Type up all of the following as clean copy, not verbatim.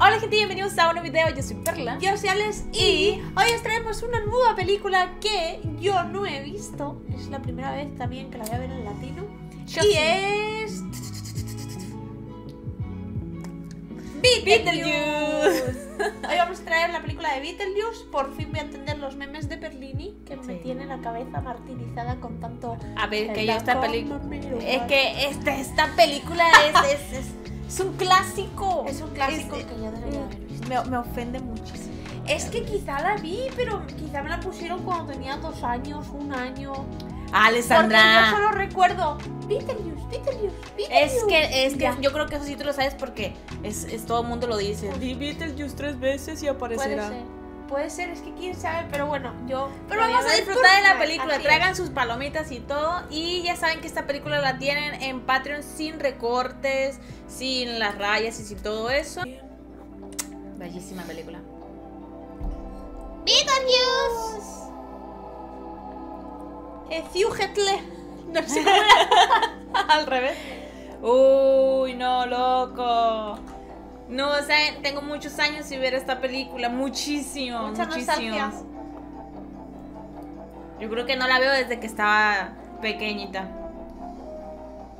Hola gente, bienvenidos a un nuevo video, yo soy Perla. Yo soy Alex y hoy os traemos una nueva película que yo no he visto. Es la primera vez también que la voy a ver en latino. Y es... Beetlejuice. Hoy vamos a traer la película de Beetlejuice. Por fin voy a entender los memes de Perlini, que me tiene la cabeza martirizada con tanto... A ver, que yo esta película... Es que esta película es un clásico. Es un clásico que yo debería haber visto. Me ofende muchísimo. Es que quizá la vi, pero quizá me la pusieron cuando tenía 2 años, 1 año. Alessandra. Porque yo solo recuerdo Beetlejuice. Es que yo creo que eso sí tú lo sabes porque es todo el mundo lo dice. Di Beetlejuice 3 veces y aparecerá. Puede ser, es que quién sabe, pero bueno, yo... Pero vamos a disfrutar de la película, traigan sus palomitas y todo. Y ya saben que esta película la tienen en Patreon sin recortes, sin las rayas y sin todo eso. Bellísima película. ¡Beetlejuice! ¡Eziujetle! No sé cómo era. Al revés. Uy, no, loco. No, o sea, tengo muchos años sin ver esta película, muchísimo, muchísimo. Yo creo que no la veo desde que estaba pequeñita.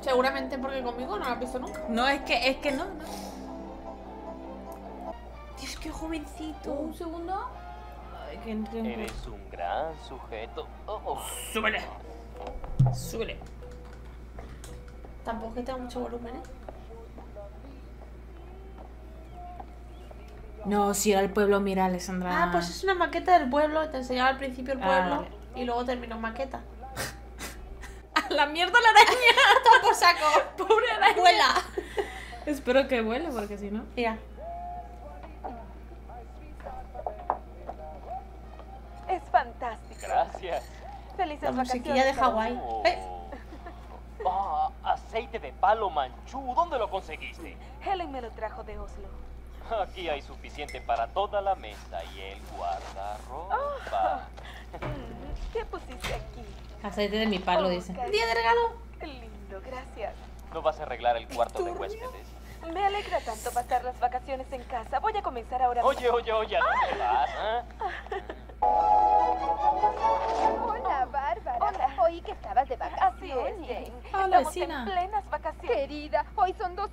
Seguramente porque conmigo no la he visto nunca. No, es que no. Dios, qué jovencito. Un segundo. Ay, que entremos. Eres un gran sujeto. Oh. Súbele. Súbele. Tampoco que tenga mucho volumen, ¿eh? No, si era el pueblo, mira, Alessandra. Ah, pues es una maqueta del pueblo. Te enseñaba al principio el pueblo y luego terminó maqueta. ¡A la mierda la araña! ¡Todo por saco! ¡Pobre araña! ¡Vuela! Espero que vuele porque si no... Mira. Es fantástico. Gracias. Felices vacaciones. La musiquilla de Hawái. Aceite de palo manchú. ¿Dónde lo conseguiste? Helen me lo trajo de Oslo. Aquí hay suficiente para toda la mesa y el guardarropa. ¿Qué pusiste aquí? Aceite de mi palo, dice. Día de regalo. Qué lindo, gracias. ¿No vas a arreglar el cuarto de huéspedes? Me alegra tanto pasar las vacaciones en casa. Voy a comenzar ahora. Oye, ¿no te vas? Hola, Bárbara. Hola. Oí que estabas de vacaciones. Así es, Jane. Hola, estamos vecina. En plenas vacaciones. Querida, hoy son $250,000.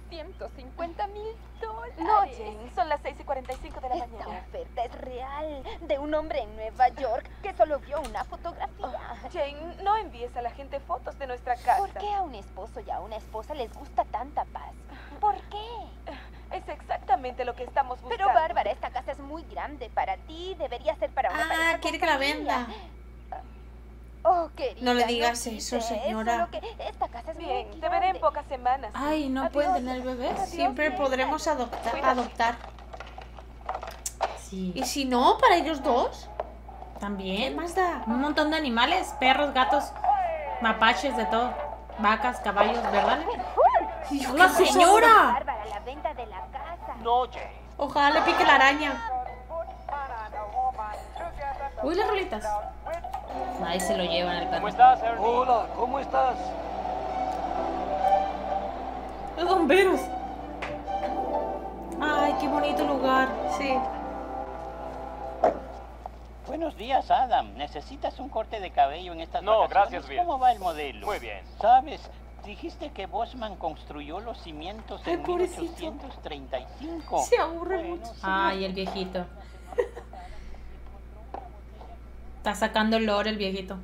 No, Jane, son las 6:45 de la mañana. Esta oferta es real, de un hombre en Nueva York que solo vio una fotografía. Jane, no envíes a la gente fotos de nuestra casa. ¿Por qué a un esposo y a una esposa les gusta tanta paz? ¿Por qué? Es exactamente lo que estamos buscando. Pero, Bárbara, esta casa es muy grande para ti. Debería ser para una pareja. Ah, quiere que la venda. Oh, querida, no le digas eso, señora. Esta casa es bien. Te veré en pocas semanas. Ay, no pueden tener bebés. Siempre podremos adoptar. Sí. Y si no, para ellos dos. También. ¿Qué más da? Un montón de animales: perros, gatos, mapaches, de todo. Vacas, caballos, ¿verdad? Dios, ¡la señora! No, Jane. Ojalá le pique la araña. Uy, las rolitas. Ahí se lo llevan al perro. ¿Cómo estás, Ernie? Hola, ¿cómo estás? Los bomberos. Ay, qué bonito lugar. Sí. Buenos días, Adam. ¿Necesitas un corte de cabello en estas vacaciones? No, gracias, bien. ¿Cómo va el modelo? Muy bien. ¿Sabes? Dijiste que Bosman construyó los cimientos en 1835. Se aburre mucho. Ay, el viejito. Está sacando el lore el viejito.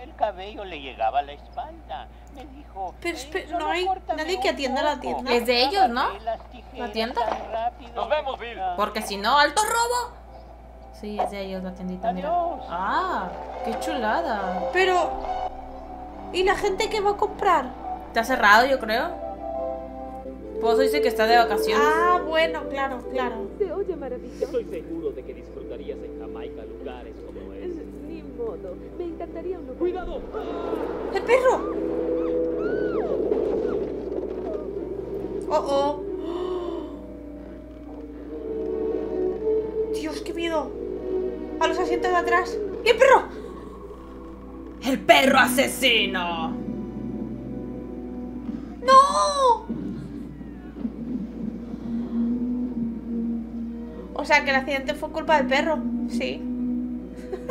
El cabello le llegaba a la espalda. Me dijo... Pero no hay nadie que atienda la tienda. Es de ellos, ¿no? La tienda. Nos vemos, Bill. Porque si no, ¡alto robo! Sí, es de ellos la tiendita. Mira. Ah, qué chulada. Pero... ¿Y la gente que va a comprar? Está cerrado, yo creo. Pozo dice que está de vacaciones. Ah, bueno, claro. Se oye maravilloso. Estoy seguro de que disfrutarías en Jamaica lugares como ese. Ni modo, me encantaría uno. ¡Cuidado! ¡El perro! ¡Oh! Dios, qué miedo. A los asientos de atrás. ¡Y el perro! ¡El perro asesino! ¡No! O sea, que el accidente fue culpa del perro. Sí.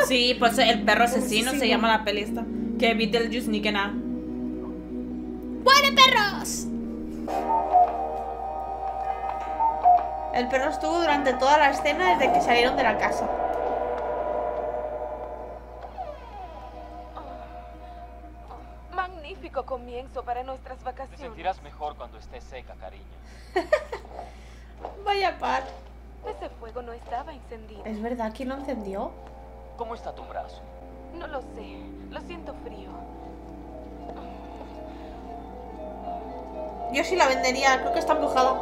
Sí, pues el perro asesino se llama la peli esta. Que Beetlejuice ni que nada. ¡Mueren perros! El perro estuvo durante toda la escena desde que salieron de la casa. Magnífico comienzo para nuestras vacaciones. Te sentirás mejor cuando esté seca, cariño. Vaya par. Ese fuego no estaba encendido. Es verdad, ¿quién lo encendió? ¿Cómo está tu brazo? No lo sé, lo siento frío. Yo sí la vendería, creo que está embrujada.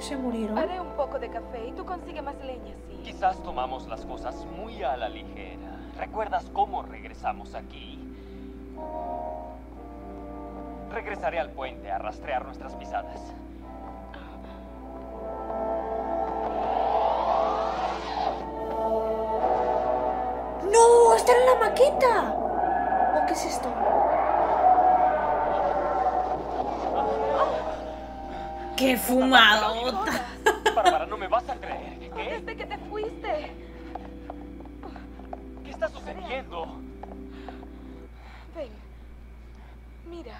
¿Se murieron? Haré un poco de café y tú consigues más leña, sí. Quizás tomamos las cosas muy a la ligera. ¿Recuerdas cómo regresamos aquí? Regresaré al puente a rastrear nuestras pisadas. ¡No! ¡Está en la maqueta! ¿O qué es esto? ¡Qué fumadota! Bárbara, no me vas a creer. ¿Qué? Desde que te fuiste. ¿Qué está sucediendo? Ven. Mira.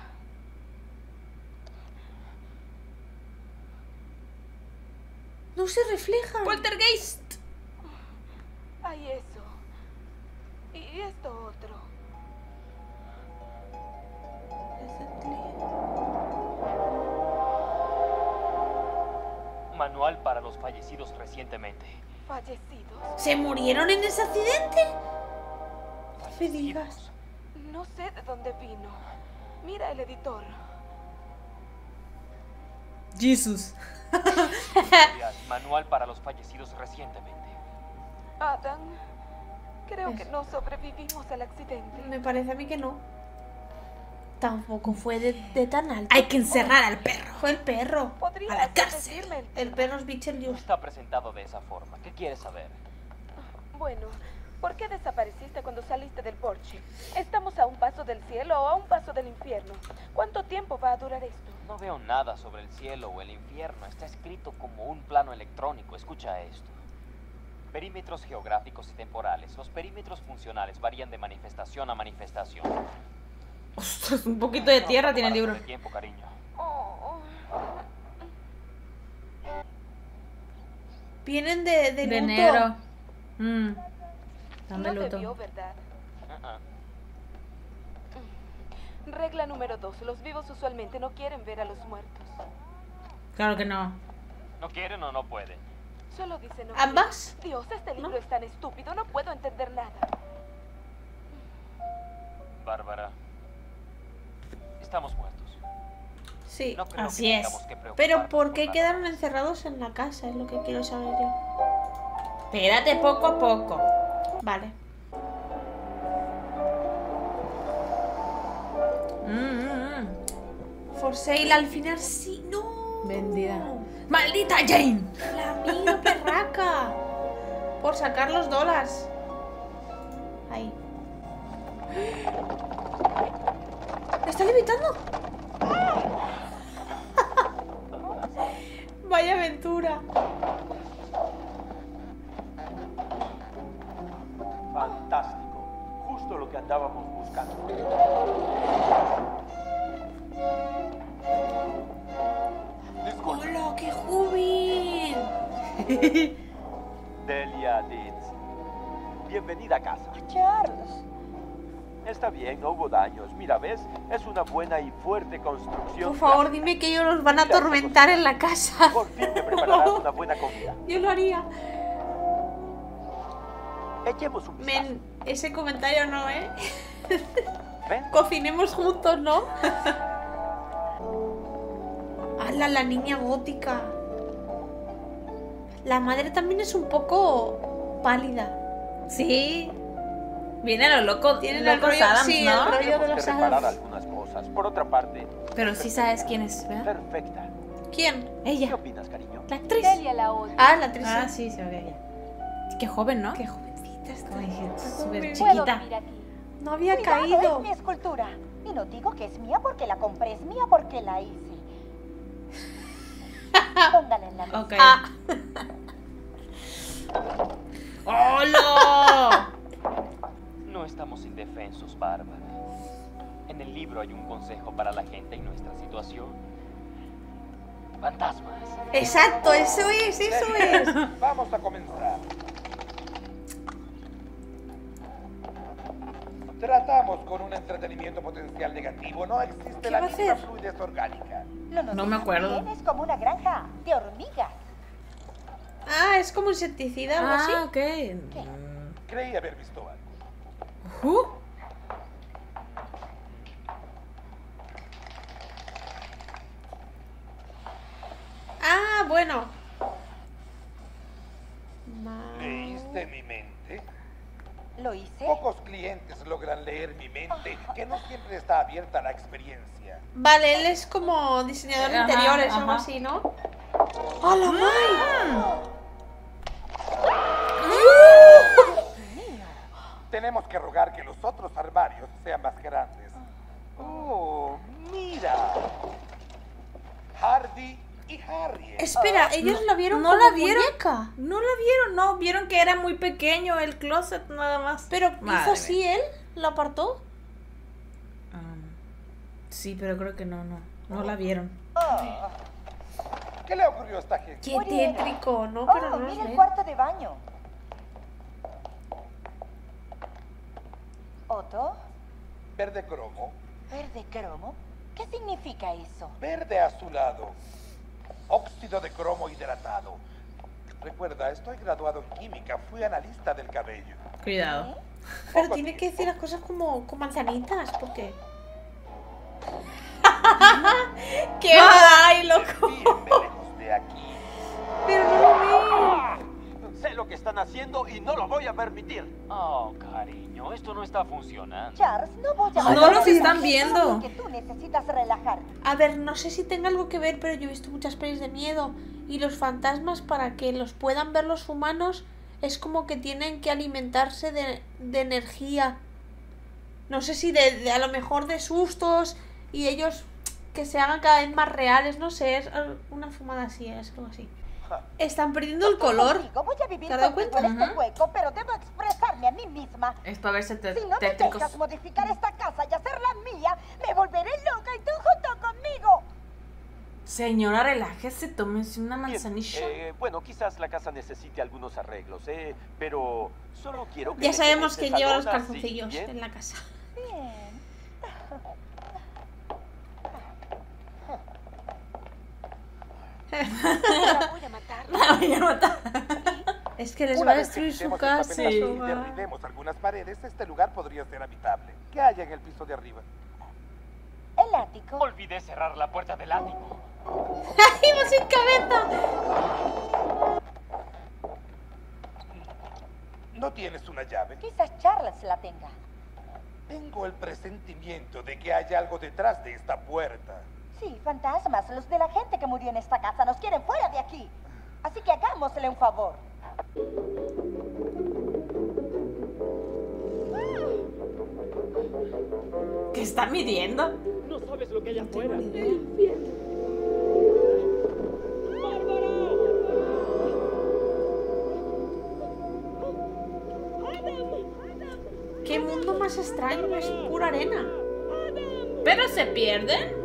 No se refleja. Walter Geist. Hay eso. Y esto otro. Manual para los fallecidos recientemente. ¿Fallecidos? ¿Se murieron en ese accidente? No me digas. No sé de dónde vino. Mira el editor. Jesús. Manual para los fallecidos recientemente. Adam, creo que no sobrevivimos al accidente. Me parece a mí que no. Tampoco fue de tan alto. Hay que encerrar al perro. Fue el perro. A la cárcel. El perro es Beetlejuice. No está presentado de esa forma. ¿Qué quieres saber? Bueno, ¿por qué desapareciste cuando saliste del porche? Estamos a un paso del cielo o a un paso del infierno. ¿Cuánto tiempo va a durar esto? No veo nada sobre el cielo o el infierno. Está escrito como un plano electrónico. Escucha esto. Perímetros geográficos y temporales. Los perímetros funcionales varían de manifestación a manifestación. Ostras, un poquito de tierra tiene el libro. Tiempo, cariño. Vienen de luto. Enero. Están de luto. No te vio, ¿verdad? Regla número 2. Los vivos usualmente no quieren ver a los muertos. Claro que no. ¿No quieren o no pueden? Solo dicen no. ¿Ambas? Dios, este libro es tan estúpido. No puedo entender nada. Bárbara, estamos muertos. Sí, no creo así que es. Pero ¿por qué quedaron encerrados en la casa? Es lo que quiero saber yo. Espérate poco a poco. Vale. For sale al final sí. No. Vendida. Maldita Jane. La mía perraca. Por sacar los dólares. Ahí. ¿La está levitando? Vaya aventura. Fantástico. Justo lo que andábamos buscando. ¡Hola, qué jubil! Delia Deetz. Bienvenida a casa. Charles. Está bien, no hubo daños. Mira, ¿ves? Es una buena y fuerte construcción. Por favor, dime que ellos nos van a atormentar en la casa. Por fin te prepararás una buena comida. Yo lo haría. Echemos un vistazo. Men, ese comentario no, ¿eh? ¿Ven? Cocinemos juntos, ¿no? ¡Hala, la niña gótica! La madre también es un poco pálida. Sí. Viene lo loco, tienen el rollo, Adams, sí, ¿no? El rollo de los Adams. Algunas cosas. Por otra parte, pero sí sabes quién es, ¿verdad? Perfecta. ¿Quién? Ella. ¿Qué opinas, cariño? La actriz. Delia, la otra. Ah, la actriz. Ah, sí, se ve ella. Qué joven, ¿no? Qué jovencita. esto? Dije, súper chiquita. No había caído. Es mi escultura. Y no digo que es mía porque la compré, es mía porque la hice. Póngala en la mesa. Okay. Ah. ¡Hola! No estamos indefensos, Bárbara. En el libro hay un consejo para la gente en nuestra situación. Fantasmas. Exacto, eso es, eso es. Vamos a comenzar. Tratamos con un entretenimiento potencial negativo. No existe la misma fluidez orgánica. No me acuerdo. Es como una granja de hormigas. Ah, es como insecticida o así. Ah, ok. Creí haber visto algo. Ah, bueno. ¿Leíste mi mente? ¿Lo hice? Pocos clientes logran leer mi mente, que no siempre está abierta a la experiencia. Vale, él es como diseñador de interiores o algo así, ¿no? ¡Hola, May! Tenemos que rogar que los otros armarios sean más grandes. ¡Oh, mira! Hardy y Harry. Espera, ellos la vieron. No la vieron. No la vieron, no. Vieron que era muy pequeño el closet, nada más. Pero hizo así él, la apartó. Sí, pero creo que no, no. No la vieron. ¿Qué le ocurrió a esta gente? Qué tétrico, ¿no? Pero no, mira el cuarto de baño. ¿Otto? Verde cromo. ¿Verde cromo? ¿Qué significa eso? Verde azulado. Óxido de cromo hidratado. Recuerda, estoy graduado en química. Fui analista del cabello. Cuidado. Pero tiene que decir las cosas como con manzanitas. ¿Por qué? ¡Qué ay, loco! De aquí. Pero no lo veo. Sé lo que están haciendo y no lo voy a permitir. Oh, cariño, esto no está funcionando. Charles, no voy a... No los están viendo. Que tú necesitas relajar. A ver, no sé si tenga algo que ver, pero yo he visto muchas pelis de miedo. Y los fantasmas, para que los puedan ver los humanos, es como que tienen que alimentarse de energía. No sé si de a lo mejor de sustos y ellos... Que se hagan cada vez más reales, no sé, es una fumada así, es algo así. Están perdiendo el color. Voy a vivir en este hueco, pero debo expresarme a mí misma. Esto a veces te... Si no me dejas modificar esta casa y hacerla mía, me volveré loca y tú junto conmigo. Señora, relájese, tómese una manzanilla. Bueno, quizás la casa necesite algunos arreglos, pero solo quiero que... Ya sabemos que lleva los calzoncillos en la casa. Bien. La voy a matar. La voy a matar. Es que les va a destruir su casa. Si derribemos algunas paredes, este lugar podría ser habitable. ¿Qué hay en el piso de arriba? El ático. Olvidé cerrar la puerta del ático. ¡Iba sin cabeza! ¿No tienes una llave? Quizás Charles la tenga. Tengo el presentimiento de que hay algo detrás de esta puerta. Sí, fantasmas, los de la gente que murió en esta casa nos quieren fuera de aquí. Así que hagámosle un favor. ¿Qué está midiendo? No sabes lo que hay afuera. ¡Qué mundo más extraño! Es pura arena. ¿Pero se pierden?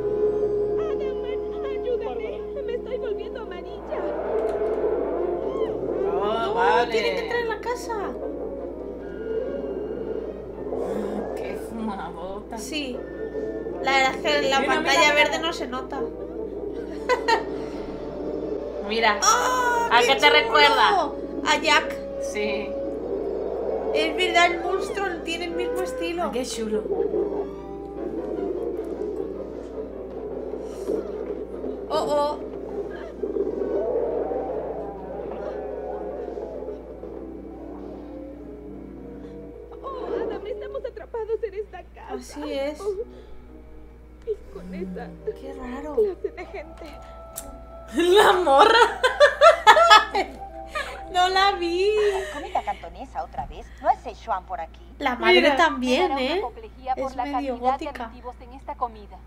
Vale. Tienen que entrar en la casa. Qué fumadota. Sí. La verdad es que la pantalla verde no se nota. Mira. Oh, ¿a qué te recuerda? A Jack. Sí. Es verdad, el monstruo tiene el mismo estilo. Qué chulo. Oh, oh. En esta casa. Así es. Y con esta... Qué raro. Clase de gente. La morra. ¡No la vi! Comida cantonesa otra vez. ¿No es Sichuan por aquí? La madre también, ¿eh? Es medio gótica. En esta comida.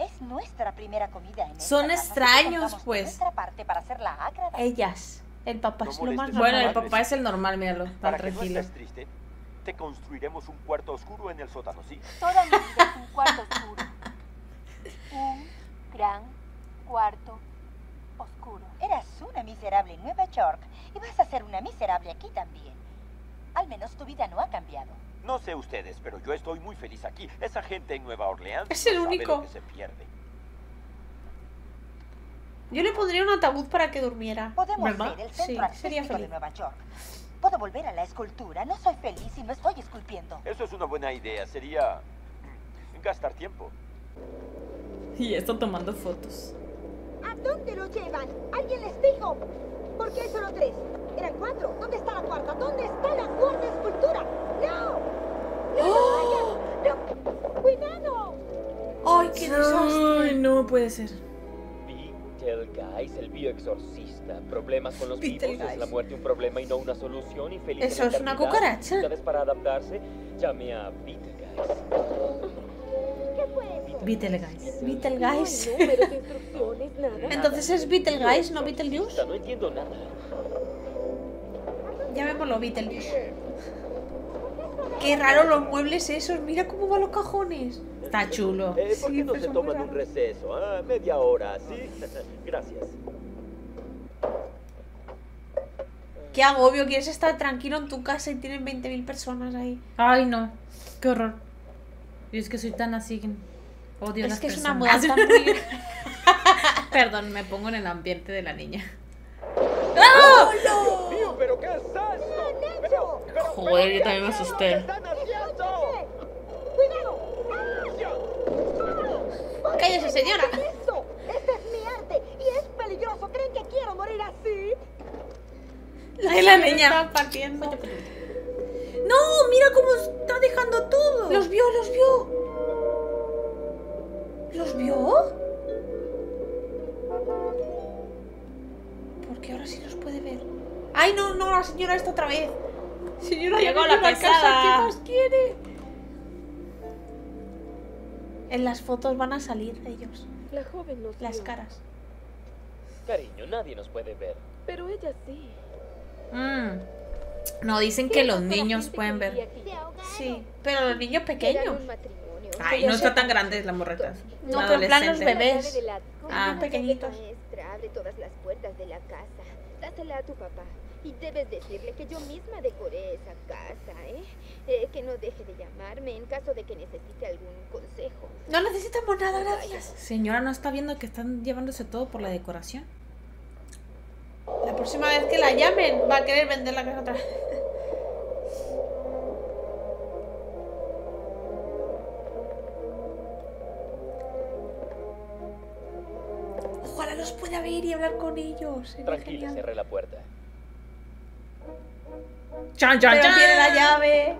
Es nuestra primera comida. En son extraños, pues. Parte para hacerla ellas. El papá no es lo más normal. Bueno, el papá es el normal, míralo. Tan tranquilo. No triste, te construiremos un cuarto oscuro en el sótano, ¿sí? Toda mi vida es un cuarto oscuro. Un gran cuarto oscuro. Eras una miserable en Nueva York y vas a ser una miserable aquí también. Al menos tu vida no ha cambiado. No sé ustedes, pero yo estoy muy feliz aquí. Esa gente en Nueva Orleans es el único sabe lo que se pierde. Yo le pondría un ataúd para que durmiera. Podemos ser el centro artístico de Nueva York. Puedo volver a la escultura. No soy feliz y no estoy esculpiendo. Eso es una buena idea. Sería gastar tiempo. Y esto tomando fotos. ¿A dónde lo llevan? ¿Alguien les dijo? ¿Por qué solo tres? Eran cuatro. ¿Dónde está la cuarta? ¿Dónde está la cuarta escultura? ¡No! ¡No! ¡Oh! ¡No! ¡Cuidado! ¡Ay, qué desastre! ¡Ay, no puede ser! Peter Geist, el bioexorcista. Problemas con los vivos. Es la muerte un problema y no una solución. Infeliz. Eso es una cucaracha. ¿Sabes para adaptarse? Llame a Peter Geist. Beetlejuice. Beetlejuice. Entonces es Beetlejuice, no Beetlejuice. No entiendo nada. Llamémoslo Beetlejuice. Qué raro los muebles esos. Mira cómo van los cajones. Está chulo. ¿Por qué no se toman un receso? Ah, media hora, sí. Gracias. Qué agobio. Quieres estar tranquilo en tu casa y tienen 20.000 personas ahí. Ay, no. Qué horror. Yo es que soy tan así. Odio es que personas. Es una moda tan muy... Perdón, me pongo en el ambiente de la niña. ¡No! ¡Oh, no! Dios mío, pero ¿qué es eso? Joder, yo también me asusté. ¡Cállese, señora! Este es mi arte y es peligroso. ¿Creen que quiero morir así? La niña está partiendo. ¡No! ¡Mira cómo está dejando todo! ¡Los vio, los vio! ¿Los vio? Porque ahora sí los puede ver. ¡Ay, no, no! La señora está otra vez. Señora, llegó la pesada. ¿Qué más quiere? En las fotos van a salir ellos. La joven nos las caras. Cariño, nadie nos puede ver. Pero ella sí. No, dicen que los niños pueden ver. Sí, pero los niños pequeños. Ay, no está tan grande la morreta. No, pero en plan los bebés. Ah, pequeñitos. Abre todas las puertas de la casa. Dásela a tu papá. Y debes decirle que yo misma decoré esa casa, ¿eh? Que no deje de llamarme en caso de que necesite algún consejo. No necesitamos nada, gracias. Señora, ¿no está viendo que están llevándose todo por la decoración? La próxima vez que la llamen va a querer vender la casa otra vez. Ojalá los pueda ver y hablar con ellos. Tranquila, cerré la puerta. ¡Chan, chan, chan! ¡Tiene la llave!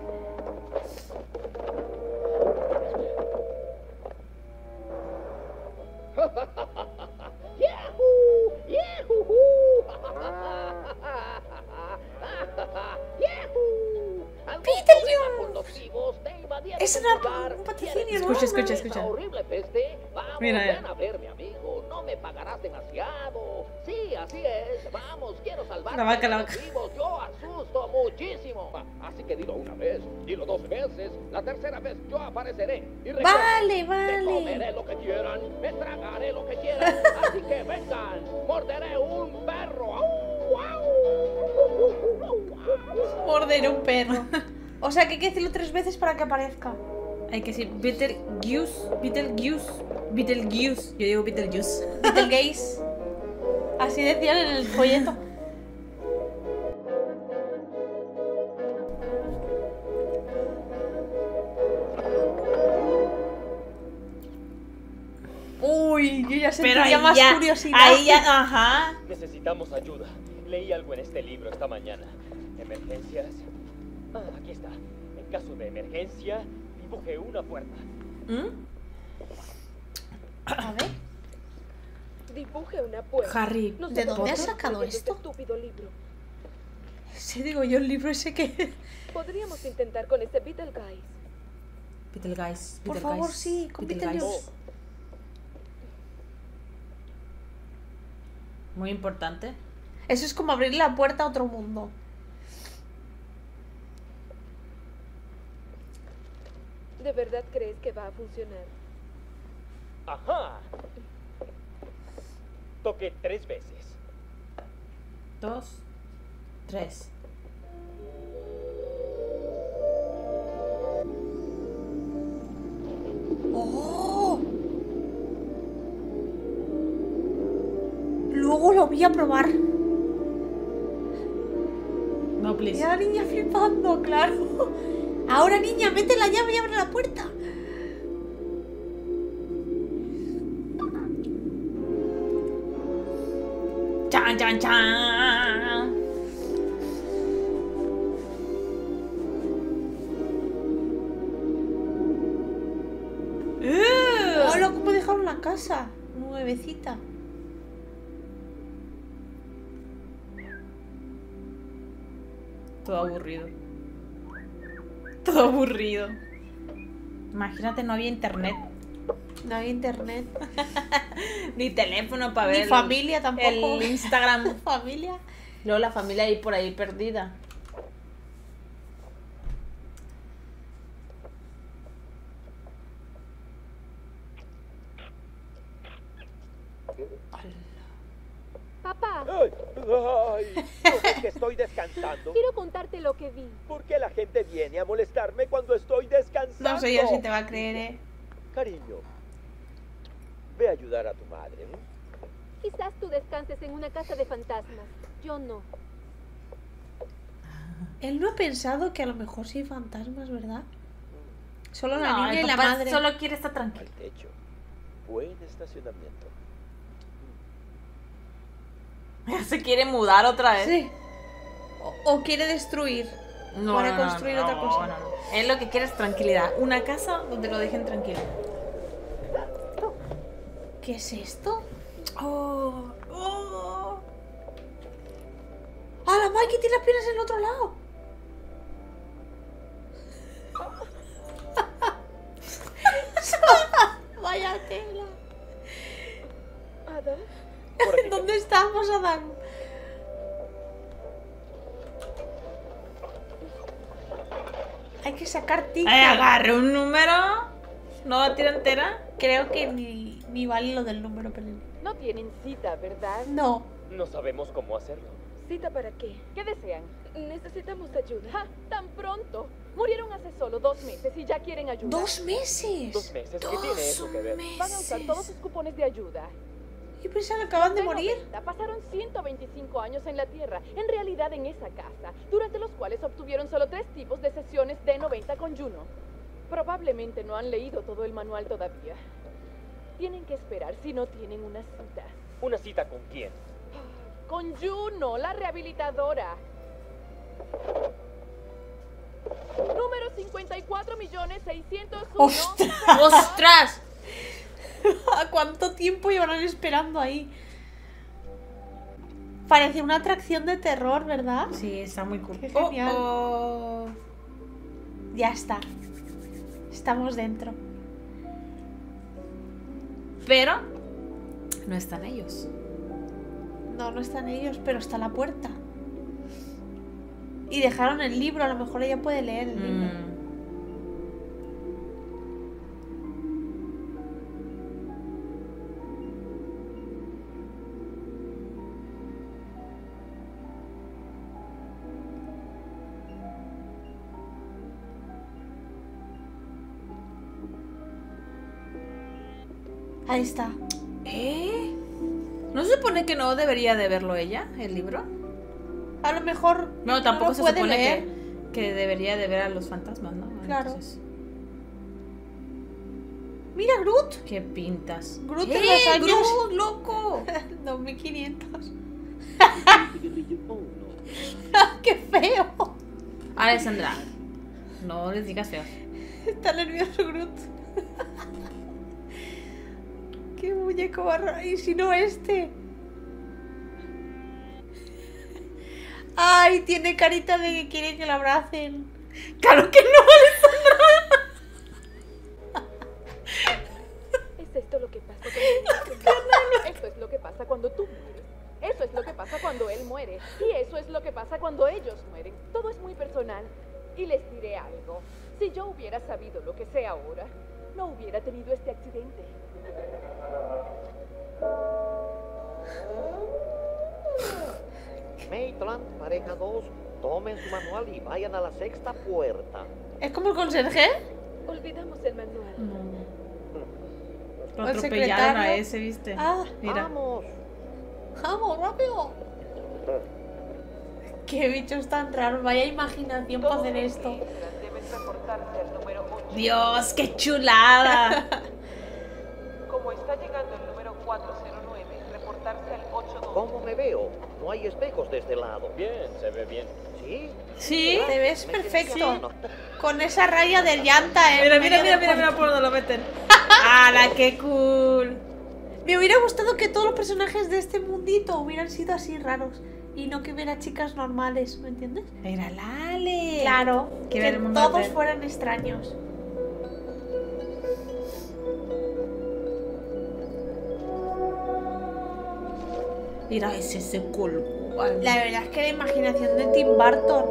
¡Peter! Es un patrocinio, ¿no? Escucha, escucha, escucha. Mira, me pagarás demasiado. Sí, así es. Vamos, quiero salvar la vaca, Yo asusto muchísimo. Así que dilo una vez, dilo 2 veces. La tercera vez yo apareceré. Y recuerda, vale. Me comeré lo que quieran, me tragaré lo que quieran. Así que vengan, morderé un perro. Morderé un perro. O sea que hay que decirlo 3 veces para que aparezca. Hay que decir Beetlejuice, Beetlejuice, Beetlejuice. Yo digo Beetlejuice. Beetlejuice. Así decían en el folleto. Uy, yo ya sentía más curiosidad. Ahí ya, ajá. Necesitamos ayuda. Leí algo en este libro esta mañana. Emergencias. Ah, aquí está. En caso de emergencia, coge una puerta. A ver. Dibuje una puerta. Harry, ¿de dónde has sacado esto? Estúpido libro. sé, digo yo, el libro ese que... Podríamos intentar con este Beetlejuice. Beetlejuice. Por favor, sí, con Beetlejuice. Muy importante. Eso es como abrir la puerta a otro mundo. ¿De verdad crees que va a funcionar? ¡Ajá! Toqué 3 veces. 2, 3. ¡Oh! Luego lo voy a probar. No, please. Ya la niña flipando, claro. Ahora, niña, mete la llave y abre la puerta. Chan, chan, chan. Hola, ¿cómo dejaron la casa? Nuevecita. Todo aburrido. Todo aburrido. Imagínate, no había internet. No había internet. Ni teléfono para ver. Ni familia tampoco. El Instagram. Familia. Luego la familia ahí por ahí perdida. Papá. Ay, es que estoy descansando. Quiero contarte lo que vi. ¿Por qué la gente viene a molestarme cuando estoy descansando? No sé yo si te va a creer, ¿eh? Cariño, ve a ayudar a tu madre, ¿no? Quizás tú descanses en una casa de fantasmas. Yo no. Él no ha pensado que a lo mejor sí hay fantasmas, ¿verdad? Solo la niña y la madre. Solo quiere estar tranquilo. Al techo. Buen estacionamiento. Se quiere mudar otra vez. Sí. O quiere destruir. No, para construir otra cosa. No. Él lo que quiere es tranquilidad. Una casa donde lo dejen tranquilo. ¿Qué es esto? ¡Oh! ¡Oh! ¡Ah, la Mikey tiene las piernas en el otro lado! ¡Vaya tela! ¿Adam? ¿Dónde estamos, Adam? Hay que sacar tickets. Agarre un número. ¿No va a tirar entera? Creo que ni vale lo del número, pero... No tienen cita, ¿verdad? No. No sabemos cómo hacerlo. ¿Cita para qué? ¿Qué desean? Necesitamos ayuda. ¡Ja! ¡Tan pronto! Murieron hace solo 2 meses y ya quieren ayuda. ¿2 meses? 2 meses. ¿Qué tiene eso que ver? Van a usar todos sus cupones de ayuda. ¿Qué pensan? ¿Acaban de morir? Pasaron 125 años en la Tierra, en realidad en esa casa, durante los cuales obtuvieron solo 3 tipos de sesiones de 90 con Juno. Probablemente no han leído todo el manual todavía. Tienen que esperar si no tienen una cita. ¿Una cita con quién? Con Juno, la rehabilitadora. Número 54.601. ¡Ostras! ¡Ostras! ¿A cuánto tiempo llevarán esperando ahí? Parece una atracción de terror, ¿verdad? Sí, está muy cool. Genial. Oh, oh. Ya está. Estamos dentro. Pero no están ellos. No, no están ellos, pero está la puerta. Y dejaron el libro, a lo mejor ella puede leer el libro. Ahí está. ¿No se supone que no debería de verlo ella, el libro? A lo mejor... No, tampoco no se supone que debería de ver a los fantasmas, ¿no? Claro. Entonces... Mira, Groot. ¿Qué pintas? Groot en los años... ¡Groot, loco! 2500. ¡Qué feo! Alessandra, no les digas feo. Está nervioso Groot. ¡Qué muñeco barro! Y si no este. Ay, tiene carita de que quiere que la abracen. ¡Claro que no, Alessandra! ¿Es esto lo que pasa cuando eso es lo que pasa cuando tú mueres? Eso es lo que pasa cuando él muere. Y eso es lo que pasa cuando ellos mueren. Todo es muy personal. Y les diré algo. Si yo hubiera sabido lo que sé ahora, no hubiera tenido este accidente. Maitland, pareja 2, tomen su manual y vayan a la sexta puerta. ¿Es como el conserje? Olvidamos el manual. Lo atropellaron a ese, ¿viste? Ah, mira. Vamos. Vamos, rápido. Qué bichos tan raros. Vaya imaginación para hacer esto. Dios, qué chulada. Como está llegando el número 409, reportarse al 8-2. ¿Cómo me veo? No hay espejos de este lado. Bien, se ve bien. Sí, sí, te ves perfecto. Con esa raya de llanta, Mira, mira por donde lo meten. ¡Hala, qué cool! Me hubiera gustado que todos los personajes de este mundito hubieran sido así raros. Y no que hubiera chicas normales, ¿me entiendes? Era Lale. Claro, que todos fueran extraños. Mira ese culo. La verdad es que la imaginación de Tim Burton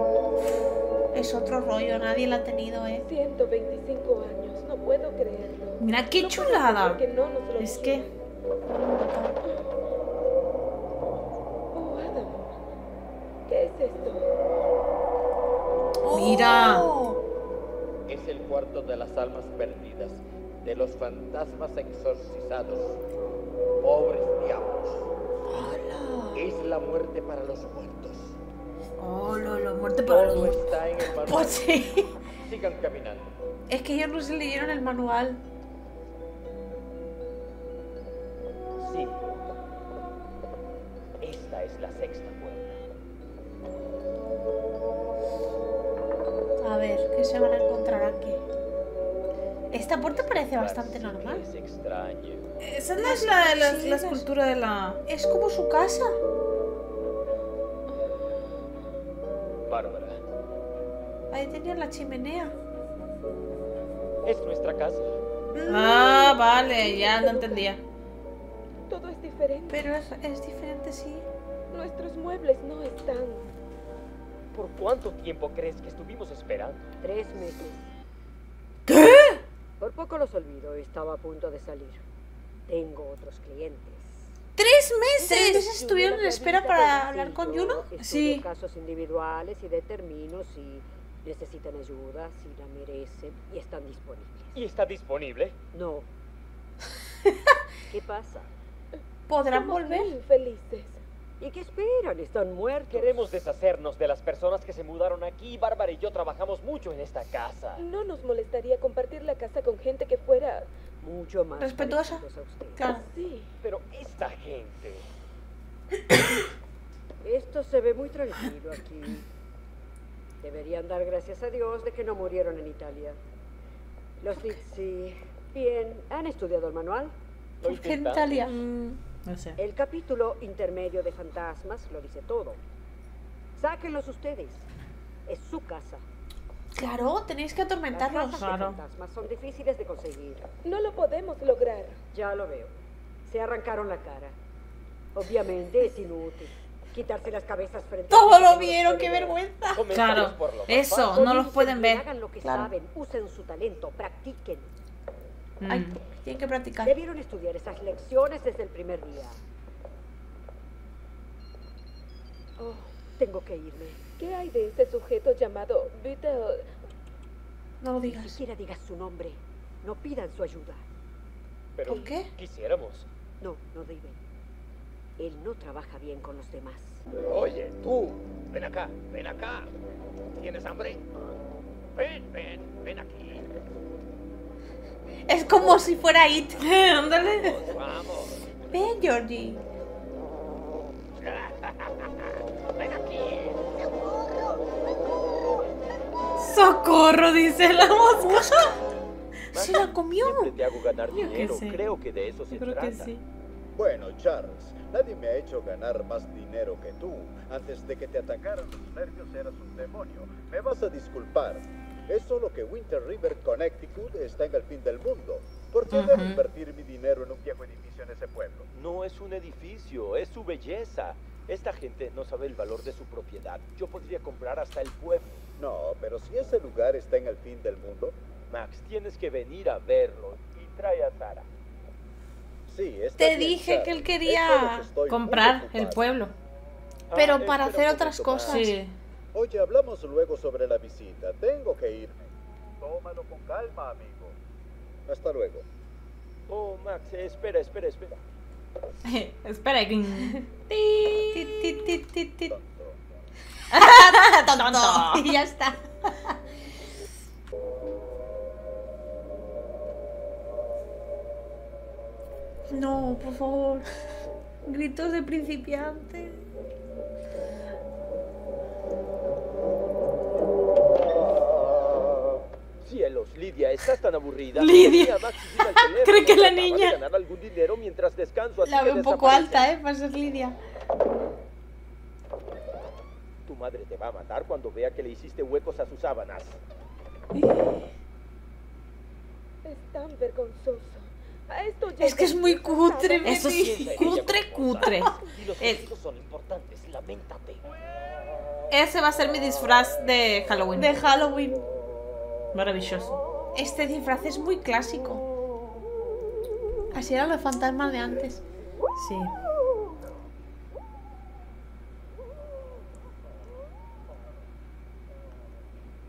es otro rollo, nadie la ha tenido, ¿eh? 125 años, no puedo creerlo. Mira qué chulada. Es que... Oh, Adam, ¿qué es esto? Mira. Es el cuarto de las almas perdidas, de los fantasmas exorcizados. Pobres diablos. Hola. Es la muerte para los muertos. Hola, la muerte para los muertos. Está en el manual. Pues sí. Sigan caminando. Es que ellos no se leyeron el manual. Sí. Esta es la sexta puerta. A ver, ¿qué se van a encontrar aquí? Esta puerta parece bastante normal. Es extraño. Esa no es la escultura de la... Es como su casa. Bárbara. Ahí tenía la chimenea. Es nuestra casa. Ah, vale, ya no entendía. Todo es diferente. Pero es diferente, sí. Nuestros muebles no están. ¿Por cuánto tiempo crees que estuvimos esperando? 3 meses. ¿Qué? Por poco los olvido, estaba a punto de salir. Tengo otros clientes. ¿3 meses estuvieron en espera para hablar con Juno? Sí. Casos individuales y determino si necesitan ayuda, si la merecen y están disponibles. ¿Y está disponible? No. ¿Qué pasa? ¿Podrán volver? Infelices. ¿Y qué esperan? Están muertos. Queremos deshacernos de las personas que se mudaron aquí. Bárbara y yo trabajamos mucho en esta casa. No nos molestaría compartir la casa con gente que fuera mucho más respetuosa. Claro. Sí. Pero esta gente... Esto se ve muy tranquilo aquí. Deberían dar gracias a Dios de que no murieron en Italia. Los Lizzi... Bien, ¿han estudiado el manual? ¿Por qué en Italia? No sé. El capítulo intermedio de fantasmas lo dice todo. Sáquenlos ustedes. Es su casa. Claro, tenéis que atormentarlos. Los fantasmas son difíciles de conseguir. No lo podemos lograr. Ya lo veo. Se arrancaron la cara. Obviamente es inútil quitarse las cabezas frente. Todo lo vieron, qué vergüenza. Claro, eso, no los pueden ver. Hagan lo que saben, usen su talento, practiquen. Ay, tienen que practicar. Debieron estudiar esas lecciones desde el primer día. Oh, tengo que irme. ¿Qué hay de ese sujeto llamado Beetle? No lo digas. Ni siquiera digas su nombre. No pidan su ayuda. ¿Pero por qué? Quisiéramos. No, no deben. Él no trabaja bien con los demás. Oye, tú, ven acá, ven acá. ¿Tienes hambre? Ven, ven, ven aquí. Es como si fuera It. Ándale. Vamos. Ven, Georgie. Ven aquí. ¡Socorro! Dice la mosca. Se la comió. Te hago ganar dinero. Creo que de eso se trata. Bueno, Charles, nadie me ha hecho ganar más dinero que tú. Antes de que te atacaran los nervios eras un demonio. Me vas a disculpar. Es solo que Winter River, Connecticut, está en el fin del mundo. ¿Por qué debo invertir mi dinero en un viejo edificio en ese pueblo? No es un edificio, es su belleza. Esta gente no sabe el valor de su propiedad. Yo podría comprar hasta el pueblo. No, pero si ese lugar está en el fin del mundo... Max, tienes que venir a verlo y trae a Sara. Sí, te dije bien, que él quería comprar el pueblo. Pero para hacer otras cosas. Sí. Oye, hablamos luego sobre la visita. Tengo que irme. Tómalo con calma, amigo. Hasta luego. Oh, Max, espera. Espera. Tonto. Y ya está. No, por favor. Gritos de principiante. Cielos, Lydia, estás tan aburrida. Lydia. Creo que la niña de ganar algún dinero mientras descanso, así la veo un poco alta, para ser Lydia. Tu madre te va a matar cuando vea que le hiciste huecos a sus sábanas. Es tan vergonzoso. Es que es muy cutre, baby. Eso sí, cutre. Son importantes, lamentate. Ese va a ser mi disfraz de Halloween. Maravilloso. Este disfraz es muy clásico. Así eran los fantasmas de antes. Sí.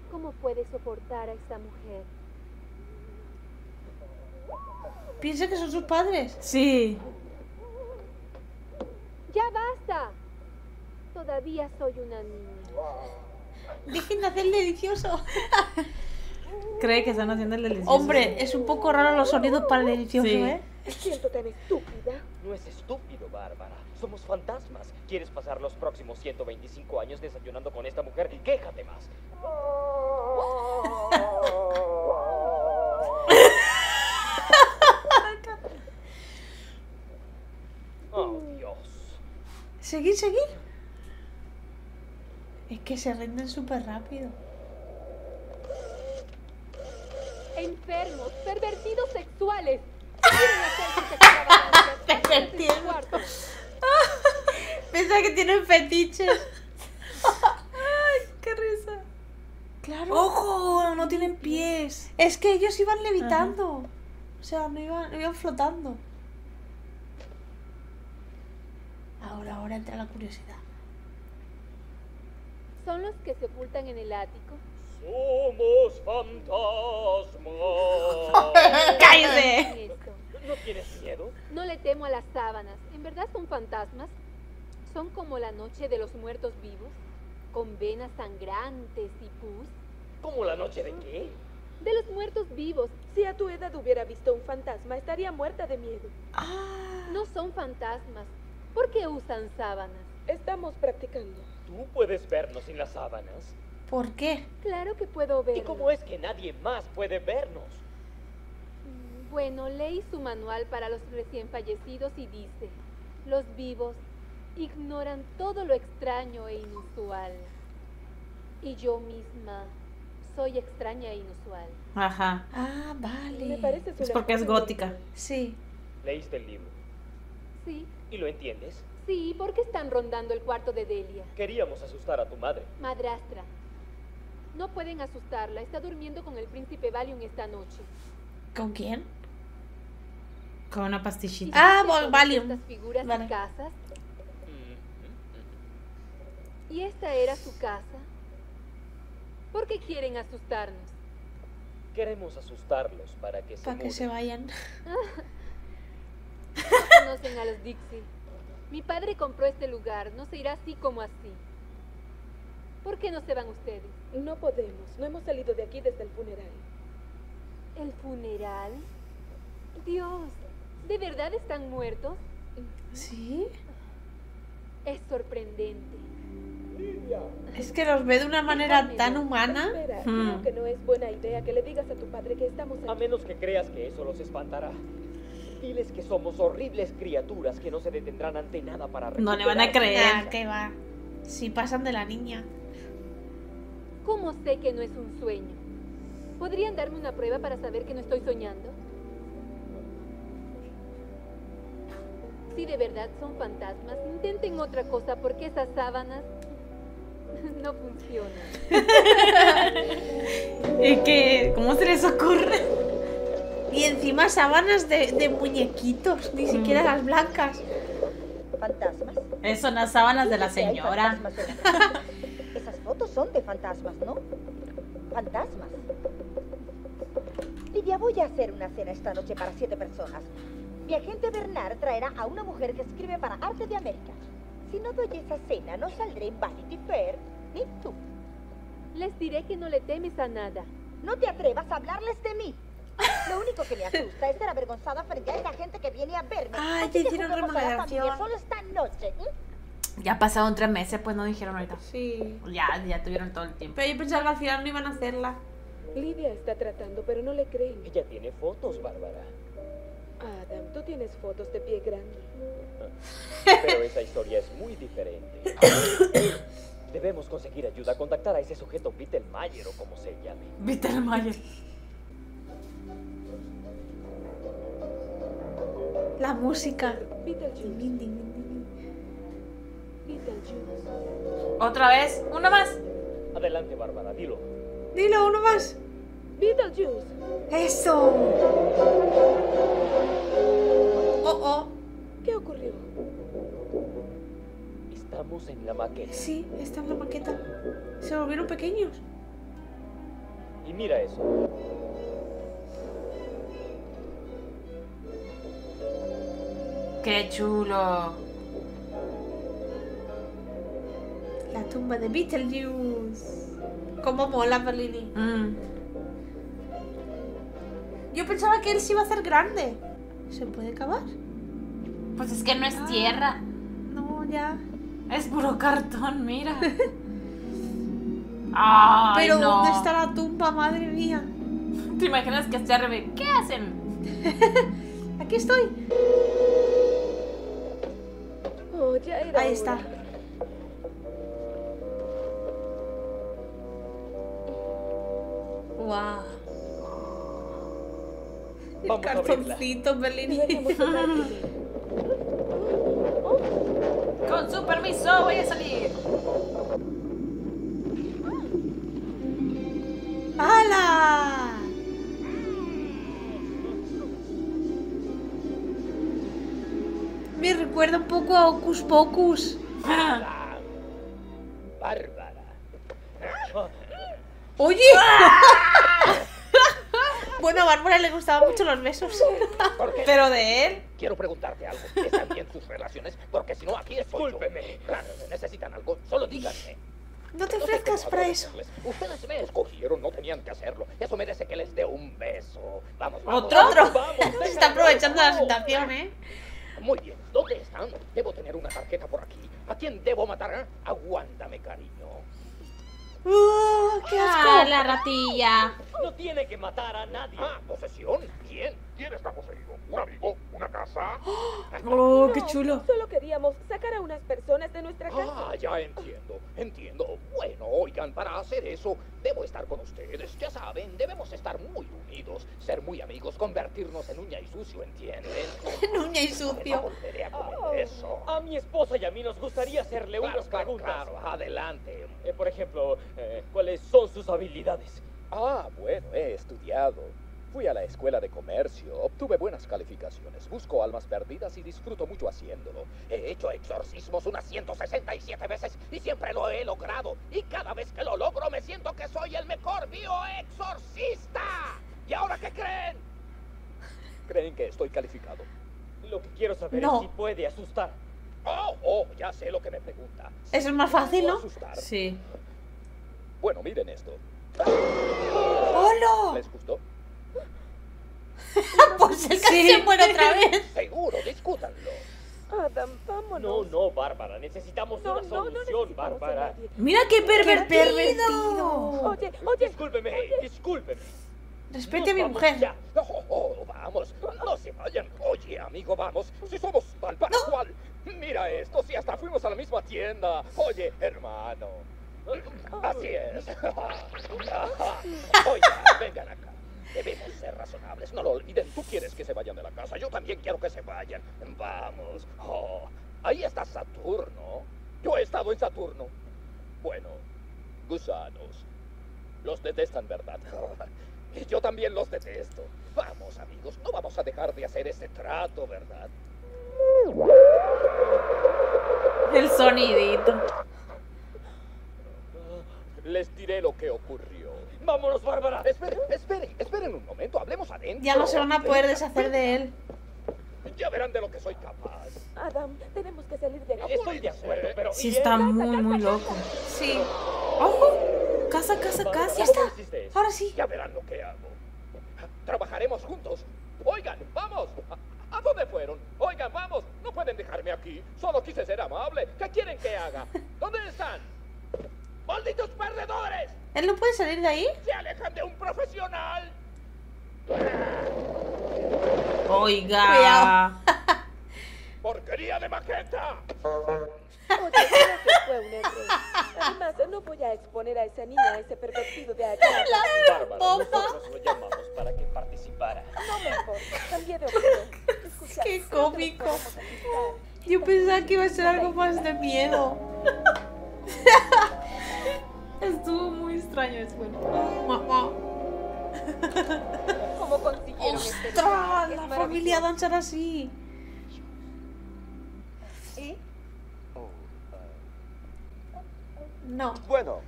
¿Cómo puede soportar a esta mujer? Piensa que son sus padres. Sí. Ya basta. Todavía soy una niña. Dejen de hacer el delicioso. Cree que están haciendo el delicioso. Hombre, es un poco raro los sonidos para el delicioso, sí. ¿Eh? Siento tan estúpida. No es estúpido, Bárbara. Somos fantasmas. ¿Quieres pasar los próximos 125 años desayunando con esta mujer? ¡Quéjate más! Oh, Dios. Seguir. Es que se rinden súper rápido. Enfermos, pervertidos sexuales. Pensaba que tienen fetiches. Ay, qué risa. Claro. Ojo, no tienen pies. Es que ellos iban levitando. Ajá. O sea, no iban flotando. Ahora entra la curiosidad. ¿Son los que se ocultan en el ático? Somos fantasmas. ¡Cállate! ¿No tienes miedo? No le temo a las sábanas. ¿En verdad son fantasmas? ¿Son como la noche de los muertos vivos? ¿Con venas sangrantes y pus? ¿Como la noche de qué? De los muertos vivos. Si a tu edad hubiera visto un fantasma, estaría muerta de miedo. Ah. No son fantasmas. ¿Por qué usan sábanas? Estamos practicando. ¿Tú puedes vernos sin las sábanas? ¿Por qué? Claro que puedo vernos. ¿Y cómo es que nadie más puede vernos? Bueno, leí su manual para los recién fallecidos y dice: los vivos ignoran todo lo extraño e inusual. Y yo misma soy extraña e inusual. Ajá. Ah, vale. Me parece es porque es gótica. Sí. ¿Leíste el libro? Sí. ¿Y lo entiendes? Sí, ¿por qué están rondando el cuarto de Delia? Queríamos asustar a tu madre. Madrastra. No pueden asustarla. Está durmiendo con el príncipe Valium esta noche. ¿Con quién? Con una pastillita. Ah, Valium. Estas figuras en casas. ¿Y esta era su casa? ¿Por qué quieren asustarnos? Queremos asustarlos para que se vayan. Para que se vayan. No conocen a los Dixie. Mi padre compró este lugar. No se irá así como así. ¿Por qué no se van ustedes? No podemos. No hemos salido de aquí desde el funeral. ¿El funeral? Dios, ¿de verdad están muertos? ¿Sí? Es sorprendente. Es que los ve de una manera tan humana. Espera, creo que no es buena idea que le digas a tu padre que estamos aquí. A menos que creas que eso los espantará. Diles que somos horribles criaturas que no se detendrán ante nada para recuperarse. No le van a creer. Ah, que va. Si pasan de la niña. ¿Cómo sé que no es un sueño? ¿Podrían darme una prueba para saber que no estoy soñando? Si de verdad son fantasmas, intenten otra cosa porque esas sábanas no funcionan. Es que, ¿cómo se les ocurre? Y encima sábanas de muñequitos, ni siquiera las blancas. ¿Fantasmas? Esas son las sábanas de la señora. Esas fotos son de fantasmas, ¿no? Fantasmas. Lydia, voy a hacer una cena esta noche para 7 personas. Mi agente Bernard traerá a una mujer que escribe para Arte de América. Si no doy esa cena, no saldré en Vanity Fair, ni tú. Les diré que no le temes a nada. No te atrevas a hablarles de mí. Lo único que me asusta es ser avergonzada frente a esta gente que viene a verme. Ay, te hicieron remodelación. Solo esta noche. Ya pasaron 3 meses, pues no dijeron ahorita. Sí. Ya tuvieron todo el tiempo. Pero yo pensaba que al final no iban a hacerla. Lydia está tratando, pero no le creen. Ella tiene fotos, Bárbara. Adam, tú tienes fotos de pie grande. Pero esa historia es muy diferente. Debemos conseguir ayuda, contactar a ese sujeto Peter Mayer o como se llame. Peter Mayer. La música. Beetlejuice. Otra vez, uno más. Adelante, Bárbara, dilo. Dilo, uno más. Beetlejuice. Eso. Oh, oh. ¿Qué ocurrió? Estamos en la maqueta. Sí, está en la maqueta. Se volvieron pequeños. Y mira eso. Qué chulo. La tumba de Beetlejuice. Cómo mola, Perlini. Yo pensaba que él se iba a hacer grande. ¿Se puede cavar? Pues es que no es tierra. No, ya. Es puro cartón, mira. Ay, pero no. ¿Dónde está la tumba? Madre mía. ¿Te imaginas que esté arriba? ¿Qué hacen? Aquí estoy. Oh, ya era. Ahí está. Wow. El vamos cartoncito, Perlini. Con su permiso, voy a salir. ¡Hala! Me recuerda un poco a Hocus Pocus. Bárbara. ¡Oye! Bueno, a Bárbara le gustaban mucho los besos. ¿Por qué? Pero de él. Quiero preguntarte algo. ¿Están bien sus relaciones? Porque si no, aquí estoy yo. Necesitan algo, solo díganme. No te ofrezcas para eso. Ustedes me escogieron, no tenían que hacerlo. Eso merece que les dé un beso. Vamos, vamos. ¿Otro? Vamos, se está aprovechando la situación, ¿eh? Muy bien, ¿dónde están? Debo tener una tarjeta por aquí. ¿A quién debo matar? ¿Eh? Aguántame, cariño. ¡Qué asco! Ah, la ratilla. No tiene que matar a nadie. Ah, posesión. ¿Quién? ¿Quién está poseído? ¿Un amigo? ¿Una casa? ¡Oh, qué chulo! No, solo queríamos sacar a unas personas de nuestra casa. Ah, ya entiendo. Entiendo. Bueno, oigan, para hacer eso, debo estar con ustedes. Ya saben, debemos estar muy unidos, ser muy amigos, convertirnos en uña y sucio, ¿entienden? En uña y sucio. No volveré a comer eso. A mi esposa y a mí nos gustaría hacerle unas preguntas. Claro, adelante. Por ejemplo, ¿cuáles son sus habilidades? Ah, bueno, he estudiado. Fui a la escuela de comercio, obtuve buenas calificaciones, busco almas perdidas y disfruto mucho haciéndolo. He hecho exorcismos unas 167 veces y siempre lo he logrado. Y cada vez que lo logro me siento que soy el mejor bioexorcista. ¿Y ahora qué creen? ¿Creen que estoy calificado? Lo que quiero saber es si puede asustar. Oh, ya sé lo que me pregunta. Eso es más fácil, ¿no? Asustar. Sí. Bueno, miren esto. ¡Hola! ¿Les gustó? Por si casi se muere otra vez. Seguro, discútanlo. Adam, vámonos. No, Bárbara, necesitamos una solución, Bárbara. Mira qué pervertido. Oye, discúlpeme. Respete a mi mujer. No, vamos, no se Ryan. Oye, amigo, vamos. Si somos tal para cual. Mira esto, si hasta fuimos a la misma tienda. Oye, hermano. Así es. Oigan, vengan acá. Debemos ser razonables, no lo olviden. Tú quieres que se vayan de la casa, yo también quiero que se vayan. Vamos. Oh, ahí está Saturno. Yo he estado en Saturno. Bueno, gusanos. Los detestan, ¿verdad? Y yo también los detesto. Vamos, amigos, no vamos a dejar de hacer este trato, ¿verdad? El sonidito. Les diré lo que ocurrió. ¡Vámonos, Bárbara! Esperen un momento, hablemos adentro. Ya no se van a poder deshacer de él. Ya verán de lo que soy capaz. Adam, tenemos que salir de aquí. Estoy de acuerdo, pero... Sí, está muy loco. Sí. ¡Ojo! Casa, casa, casa. Ya está. Ahora sí. Ya verán lo que hago. Trabajaremos juntos. Oigan, vamos. ¿A dónde fueron? Oigan, vamos. No pueden dejarme aquí. Solo quise ser amable. ¿Qué quieren que haga? ¿Dónde están? ¡Malditos perdedores! ¿Él no puede salir de ahí? ¡Se alejan de un profesional! ¡Oiga! ¡Porquería de maqueta! Oye, creo que fue un error. Además, no voy a exponer a esa niña a ese pervertido de allá. Bárbara, nosotros lo llamamos para que participara. No me importa, cambié de opinión. Escucha, ¡qué cómico! Yo pensaba que iba a ser algo más de miedo. Estuvo muy extraño después. Mamá. ¿Cómo consiguieron este? ¡Ostras! La familia danzará así. ¿Eh? No. Bueno.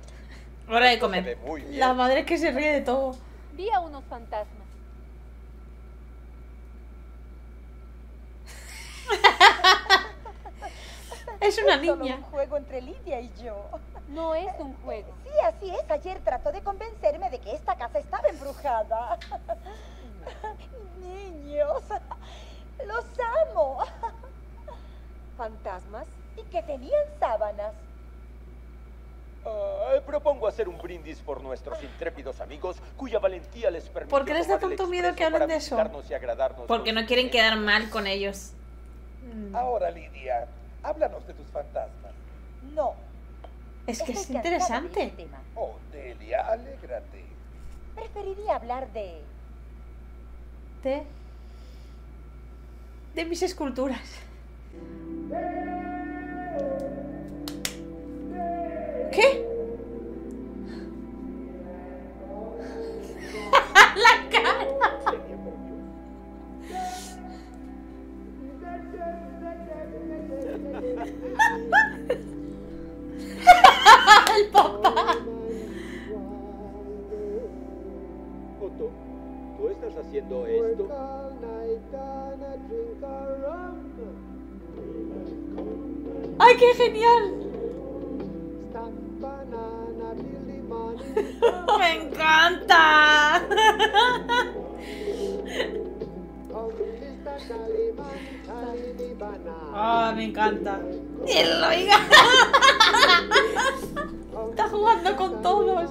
Hora de comer. La madre que se ríe de todo. Vi a unos fantasmas. Es una niña. Es solo un juego entre Lydia y yo. No es un juego. Sí, así es. Ayer trató de convencerme de que esta casa estaba embrujada. Niños, los amo. Fantasmas y que tenían sábanas. Propongo hacer un brindis por nuestros intrépidos amigos cuya valentía les permite. ¿Por qué les da tanto miedo que hablen de eso? Porque no quieren quedar mal con ellos. Ahora, Lydia, háblanos de tus fantasmas. No. Es que es interesante. Oh, Delia, alégrate. Preferiría hablar de... De mis esculturas. ¿Qué? La cara. El papá. Otto, ¿tú estás haciendo esto? ¡Ay, qué genial! ¡Me encanta! Ah, oh, me encanta. Oiga. Está jugando con todos.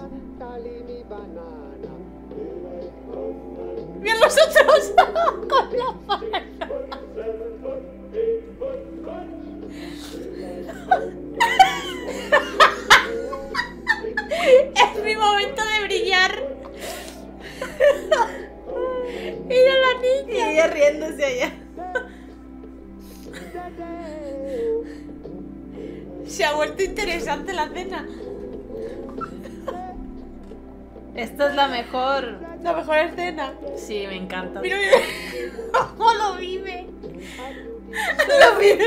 Bien los otros con la mano. Es mi momento de brillar. Mira la niña. Y ella riéndose allá. Se ha vuelto interesante la cena. Esta es la mejor escena. Sí, me encanta. Mira, mira. ¿Cómo lo vive? Lo vive.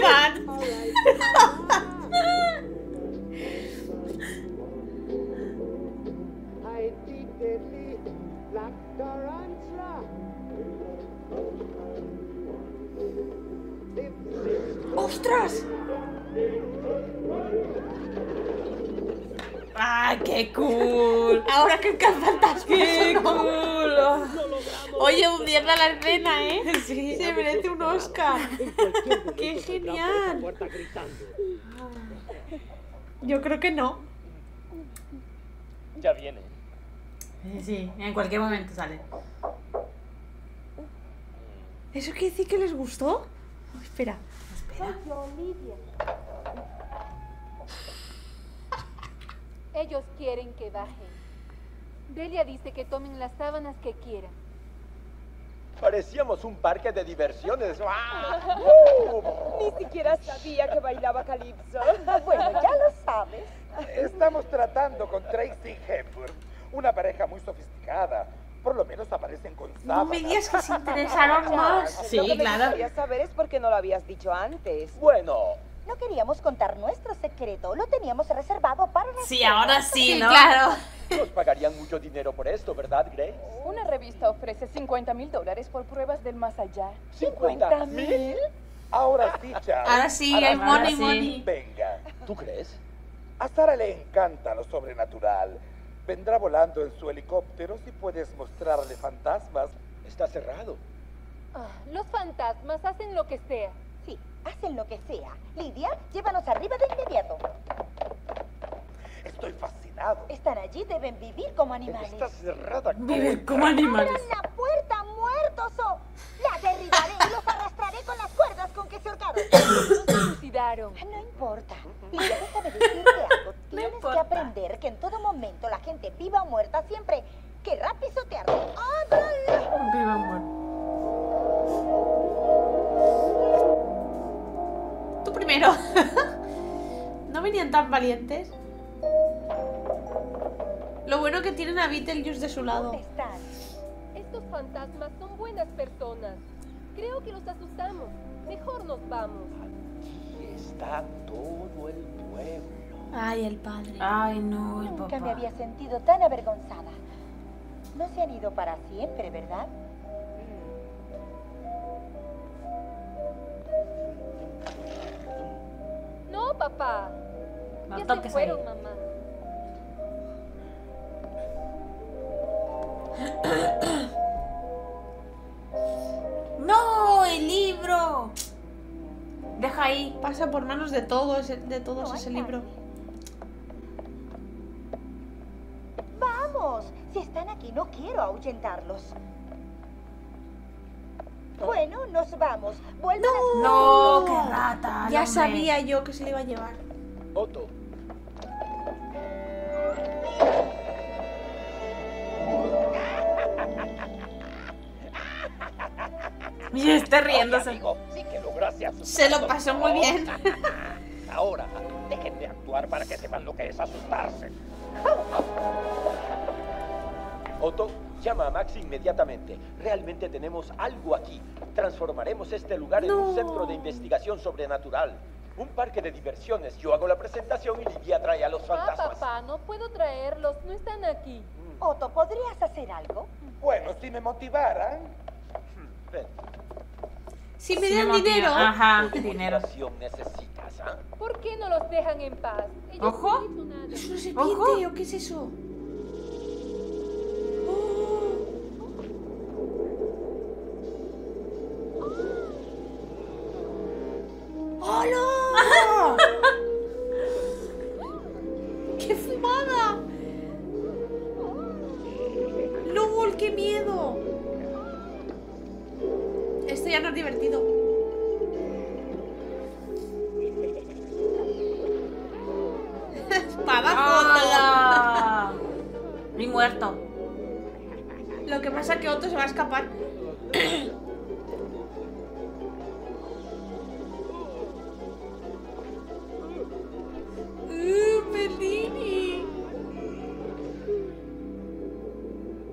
¡Ostras! ¡Ah, qué cool! Ahora que encantas, ¡qué cool! Oye, un día la escena, ¿eh? Sí, se merece un Oscar. ¡Qué genial! Yo creo que no. Ya viene. Sí, en cualquier momento sale. ¿Eso quiere decir que les gustó? Oh, espera. Ellos quieren que bajen. Delia dice que tomen las sábanas que quieran. Parecíamos un parque de diversiones. Ni siquiera sabía que bailaba calipso. Bueno, ya lo sabes. Estamos tratando con Tracy Hepburn, una pareja muy sofisticada. Por lo menos aparecen con sábanas. No me digas que se interesaron más. Sí, claro. Lo que quería saber es por qué no lo habías dicho antes. Bueno. No queríamos contar nuestro secreto. Lo teníamos reservado para nosotros. Sí, ahora sí, ¿no? Sí, claro. Nos pagarían mucho dinero por esto, ¿verdad, Grace? Una revista ofrece $50,000 por pruebas del más allá. ¿$50,000? Ahora sí, Charles. Ahora sí, hay money, money. Venga, ¿tú crees? A Sara le encanta lo sobrenatural. Vendrá volando en su helicóptero si puedes mostrarle fantasmas. Está cerrado. Los fantasmas hacen lo que sea. Sí, hacen lo que sea. Lydia, llévanos arriba de inmediato. Estoy fascinado. Están allí, deben vivir como animales. Está cerrada. Viven como animales. ¡Abran la puerta, muertos! O la derribaré y los arrastraré con las cuerdas con que se ahorcaron. Se suicidaron. No importa. Lydia, déjame decirte algo. Tienes que aprender que en todo momento la gente viva o muerta siempre querrá pisotearte. ¡Ábrala! Viva o muerta. Tú primero. ¿No venían tan valientes? Lo bueno que tienen a Beetlejuice de su lado. ¿Dónde están? Estos fantasmas son buenas personas. Creo que los asustamos. Mejor nos vamos. Aquí está todo el pueblo. Ay, el padre. Ay, no, el papá. Nunca me había sentido tan avergonzada. No se han ido para siempre, ¿verdad? No, papá. Ya se fueron, mamá. ¡No! ¡El libro! Deja ahí. Pasa por manos de todos ese libro. ¡Vamos! Si están aquí no quiero ahuyentarlos. Bueno, nos vamos. ¡Vuelvan a... ¡No! ¡Qué rata! Ya sabía yo que se le iba a llevar. Otto. Y está riéndose. Oye, amigo, sí que logró hacer asustado. Se lo pasó muy bien. Ahora, déjenme actuar para que sepan lo que es asustarse. Otto, llama a Max inmediatamente. Realmente tenemos algo aquí. Transformaremos este lugar en un centro de investigación sobrenatural. Un parque de diversiones. Yo hago la presentación y Lydia trae a los fantasmas. Papá, no puedo traerlos. No están aquí. Otto, ¿podrías hacer algo? Bueno, si me motivaran. Ven. Si me dan dinero. Ajá, ¿qué dinero necesitas? ¿Por qué no los dejan en paz? Ellos no es un serpiente, ¿o qué es eso? ¡Hola! ¡Qué fumada! ¡Lol, qué miedo! Esto ya no es divertido. Para abajo. Ni muerto. Lo que pasa es que Otto se va a escapar. Perlini.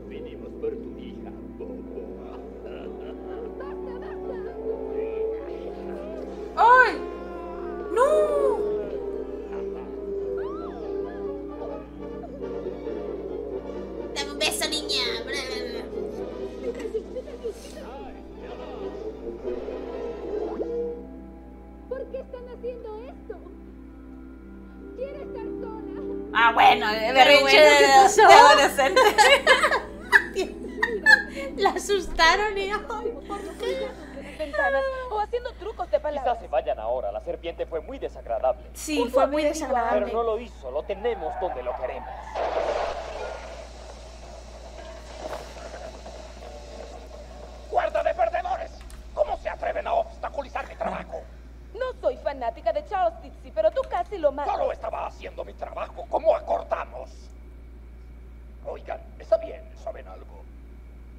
Venimos por tu hija, Bobo. ¡Ay! ¡No! Dame un beso, niña. ¿Por qué están haciendo esto? Quiere estar sola. Ah, bueno, berrinche de adolescente. La asustaron y o haciendo trucos de palabras. Quizás se vayan ahora. La serpiente fue muy desagradable. Sí, fue muy desagradable. Pero no lo hizo. Lo tenemos donde lo queremos. ¡Guarda de perdedores!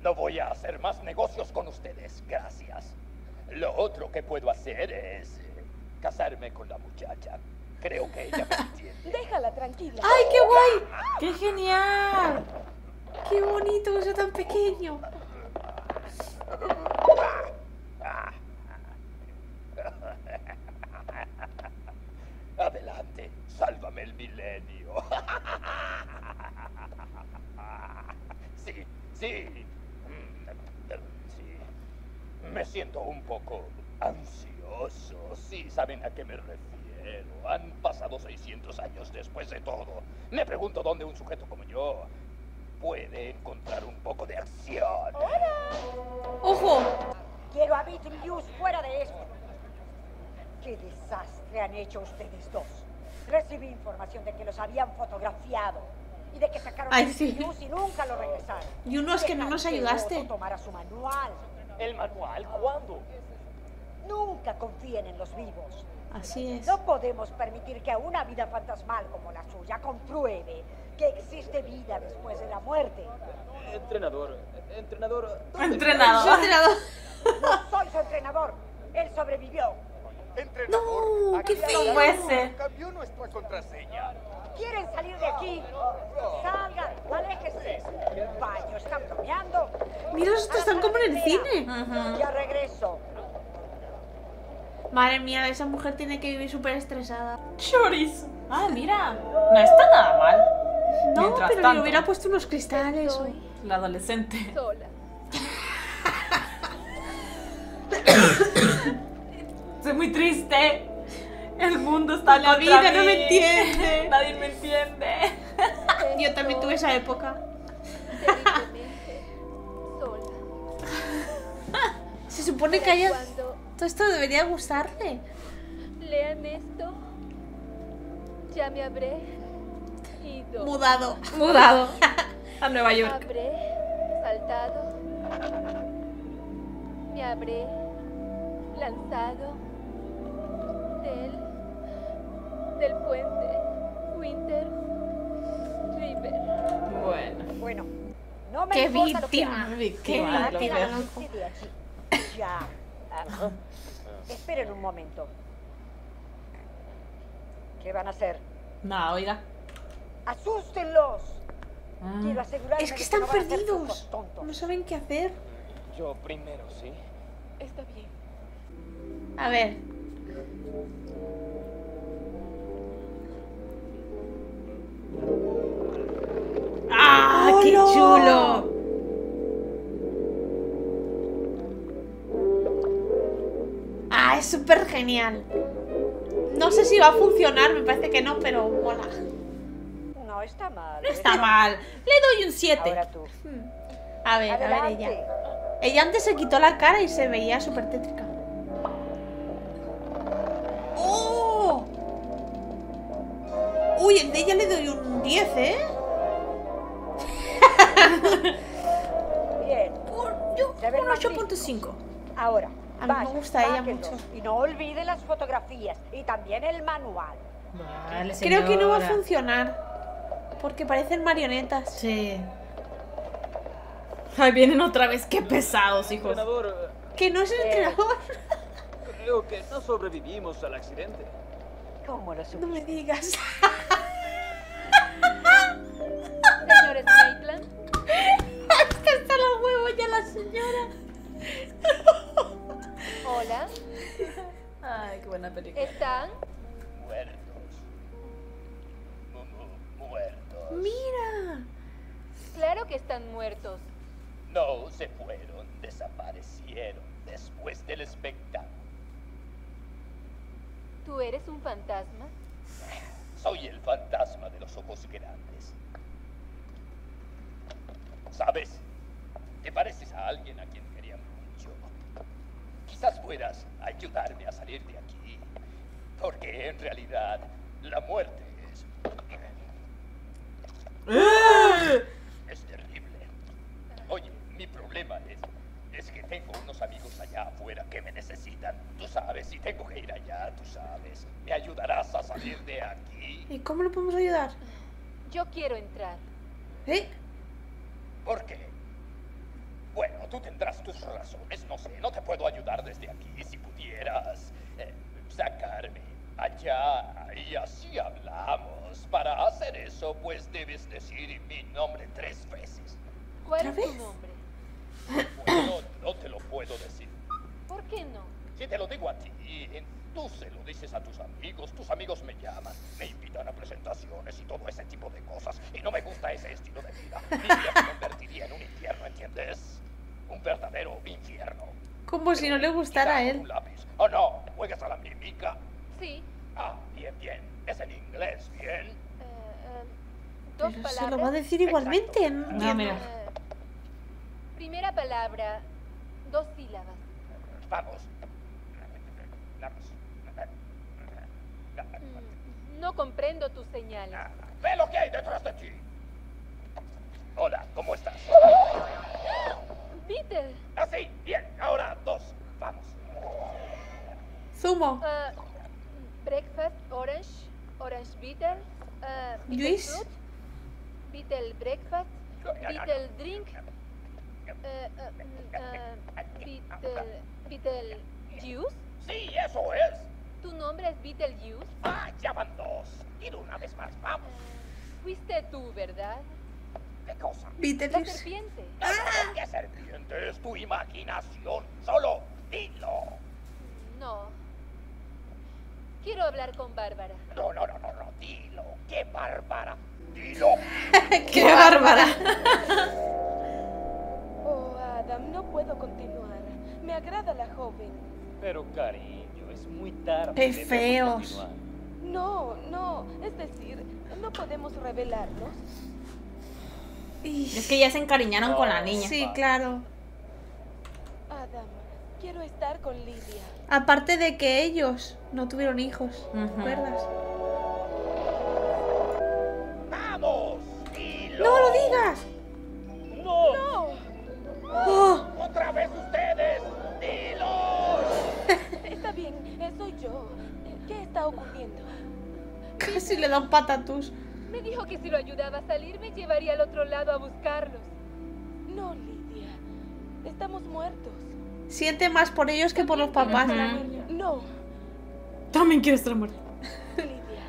No voy a hacer más negocios con ustedes, gracias. Lo otro que puedo hacer es casarme con la muchacha. Creo que ella me entiende. Déjala tranquila. ¡Ay, qué guay! ¡Qué genial! ¡Qué bonito que sea tan pequeño! Adelante, sálvame el milenio. Sí, sí. Me siento un poco ansioso, sí, saben a qué me refiero. Han pasado 600 años después de todo. Me pregunto dónde un sujeto como yo puede encontrar un poco de acción. ¡Hola! ¡Ojo! Quiero a Beetlejuice fuera de esto. ¡Qué desastre han hecho ustedes dos! Recibí información de que los habían fotografiado y de que sacaron a Beetlejuice y nunca lo regresaron. Y uno es que no nos ayudaste. Tomara su manual. ¿El manual? ¿Cuándo? Nunca confíen en los vivos. Así es. No podemos permitir que una vida fantasmal como la suya compruebe que existe vida después de la muerte. Entrenador. No soy su entrenador. Él sobrevivió. Entrenador. No, qué feo ese. Cambió nuestra contraseña. ¿Quieren salir de aquí? Salgan, aléjense. Baño, están bromeando. Mira, estos están como en el cine. Ya regreso. Madre mía, esa mujer tiene que vivir súper estresada. Choris. Ah, mira. No está nada mal. No, mientras pero tanto, le hubiera puesto unos cristales. Estoy la adolescente. Sola. Soy muy triste. El mundo está contra mí. La vida no me entiende. Nadie me entiende. Yo también tuve esa época. Se supone que haya... Todo esto debería gustarle. Lean esto. Ya me habré ido. Mudado. A Nueva York. Me habré saltado. Me habré lanzado del puente Winter River. Bueno, no me qué víctima. Ya. Esperen un momento. ¿Qué van a hacer? Nada, oiga. Asústenlos. Quiero asegurarme. Es que están no perdidos. No saben qué hacer. Yo primero, sí. Está bien. A ver. ¡Ah, oh, qué no! chulo! Ah, es súper genial. No sé si va a funcionar, me parece que no, pero mola. No está mal. No está mal. Le doy un 7. Ahora tú. A ver ella. Ella antes se quitó la cara y se veía súper tétrica. ¡Oh! Uy, el de ella le doy un 10, ¿eh? Bien. Yo un 8.5. Ahora. A mí me gusta ella mucho. Y no olvide las fotografías y también el manual. Vale, creo que no va a funcionar. Porque parecen marionetas. Sí. Ahí vienen otra vez. Qué pesados, hijos. Entrenador, que no es el entrenador. Creo que no sobrevivimos al accidente. ¿Cómo lo supiste? No me digas. Señores Maitland. Es que están los huevos ya la señora. Hola. Ay, qué buena película. ¿Están? Muertos. Mira. Claro que están muertos. No, se fueron, desaparecieron después del espectáculo. ¿Tú eres un fantasma? Soy el fantasma de los ojos grandes. ¿Sabes? Te pareces a alguien a quien quería mucho. Quizás puedas ayudarme a salir de aquí, porque en realidad la muerte es terrible. Oye, mi problema es que tengo unos amigos allá afuera que me necesitan. Tú sabes, si tengo que ir allá, tú sabes. ¿Me ayudarás a salir de aquí? ¿Y cómo lo podemos ayudar? Yo quiero entrar. ¿Eh? ¿Por qué? Bueno, tú tendrás tus razones, no sé, no te puedo ayudar desde aquí. Si pudieras sacarme allá y así hablamos. Para hacer eso, pues debes decir mi nombre 3 veces. ¿Cuál es tu nombre? Bueno, no te lo puedo decir. ¿Por qué no? Si te lo digo a ti, tú se lo dices a tus amigos me llaman, me invitan a presentaciones y todo ese tipo de cosas, y no me gusta ese estilo de vida. Mi vida se convertiría en un infierno, ¿entiendes? Un verdadero infierno. Como si no le gustara a él. Oh no, ¿juegas a la mímica? Sí. Ah, bien, bien. ¿Es en inglés, bien? Dos palabras. Se lo va a decir igualmente. No, mira. Primera palabra, 2 sílabas. Vamos. No comprendo tus señales. Ve lo que hay detrás de ti. Hola, ¿cómo estás? Peter. Así, bien. Ahora 2. Vamos. Zumo. Breakfast orange, orange bitter, Luis. Beetle breakfast, beetle drink, Beetlejuice. Sí, eso es. ¿Tu nombre es Beetlejuice? Ah, ya van 2. Y una vez más, vamos. Fuiste tú, ¿verdad? ¿Qué cosa? Beetlejuice. La serpiente. Ah. ¿Qué serpiente? Es tu imaginación. Solo dilo. No. Quiero hablar con Bárbara. No, no, no, no, no. Dilo. ¿Qué Bárbara? Dilo. ¿Qué Bárbara? Oh, Adam, no puedo continuar. Me agrada la joven. Pero cariño, es muy tarde. ¡Qué feos! No, no, es decir, no podemos revelarnos. Es que ya se encariñaron con la niña. Sí, claro. Adam, quiero estar con Lydia. Aparte de que ellos no tuvieron hijos, ¿recuerdas? ¡Vamos! Dilo. ¡No lo digas! ¡No! ¡No! Oh. ¡Otra vez ustedes! Está bien, soy yo. ¿Qué está ocurriendo? Casi le da un patatús. Me dijo que si lo ayudaba a salir me llevaría al otro lado a buscarlos. No, Lydia. Estamos muertos. Siente más por ellos que por los papás. No. También quiero estar muerto. Lydia.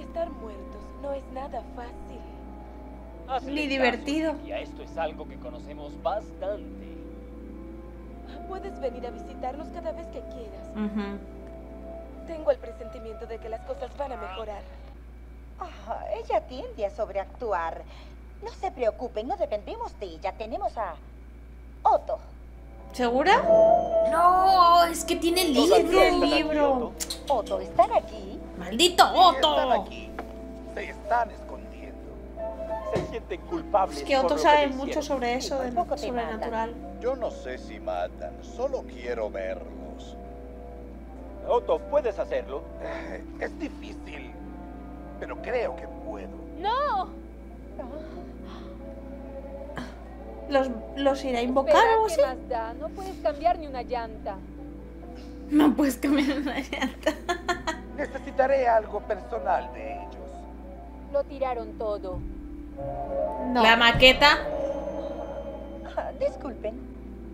Estar muertos no es nada fácil. Ni divertido. Esto es algo que conocemos bastante. Puedes venir a visitarnos cada vez que quieras. Tengo el presentimiento de que las cosas van a mejorar. Ella tiende a sobreactuar. No se preocupen, no dependemos de ella. Tenemos a Otto. ¿Segura? No, es que tiene el libro. Otto, ¿están aquí? ¡Maldito Otto! Están aquí. Se están escondiendo. Se sienten culpables. Es que otros saben mucho sobre eso, de sobrenatural. Yo no sé si matan, solo quiero verlos. Otto, ¿puedes hacerlo? Es difícil, pero creo que puedo. ¡No! ¿Los irá a invocar o así? No puedes cambiar ni una llanta. No puedes cambiar una llanta. Necesitaré algo personal de ellos. Lo tiraron todo. No. La maqueta. Disculpen.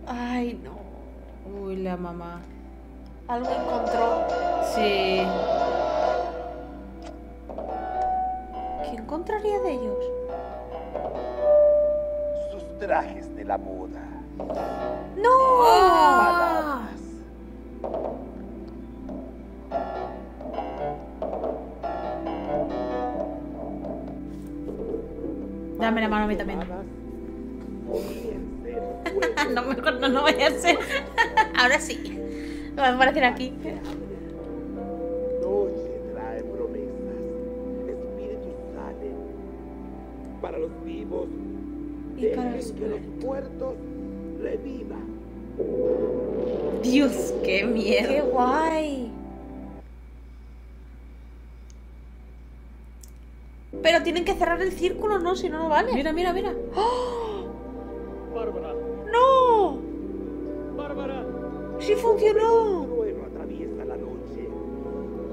Ay, no. Uy, la mamá. Algo encontró. Sí. ¿Qué encontraría de ellos? Sus trajes de la boda. ¡No! Palabras. Dame la mano a mí también. No, mejor no, no vaya a ser. Ahora sí. Me va a aparecer aquí. Noche trae promesas. Espíritus salen. Para los vivos. Y para los muertos reviva. Dios, qué miedo. Qué guay. Pero tienen que cerrar el círculo, ¿no? Si no, no vale. Mira, mira, mira. ¡Oh! Bárbara. ¡No! Bárbara. ¡Sí funcionó! El trueno atraviesa la noche.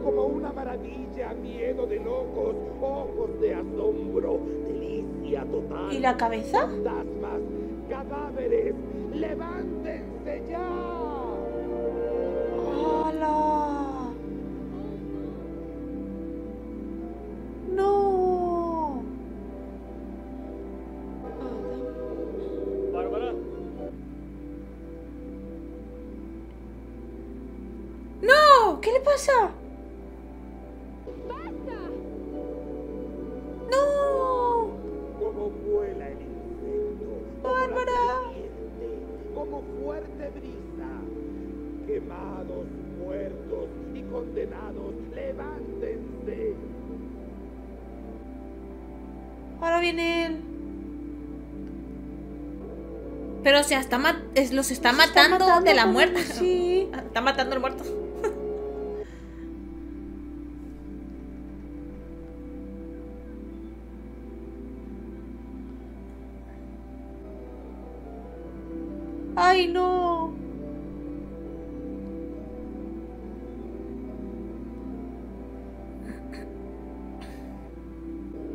como una maravilla, miedo de locos, ojos de asombro, delicia total. ¿Y la cabeza? Fantasmas, cadáveres, levántense ya. ¡Hala! ¡No! Bárbara. ¡No! ¿Qué le pasa? Pero o sea, los está matando de la muerte. Sí. Está matando al muerto. ¡Ay, no!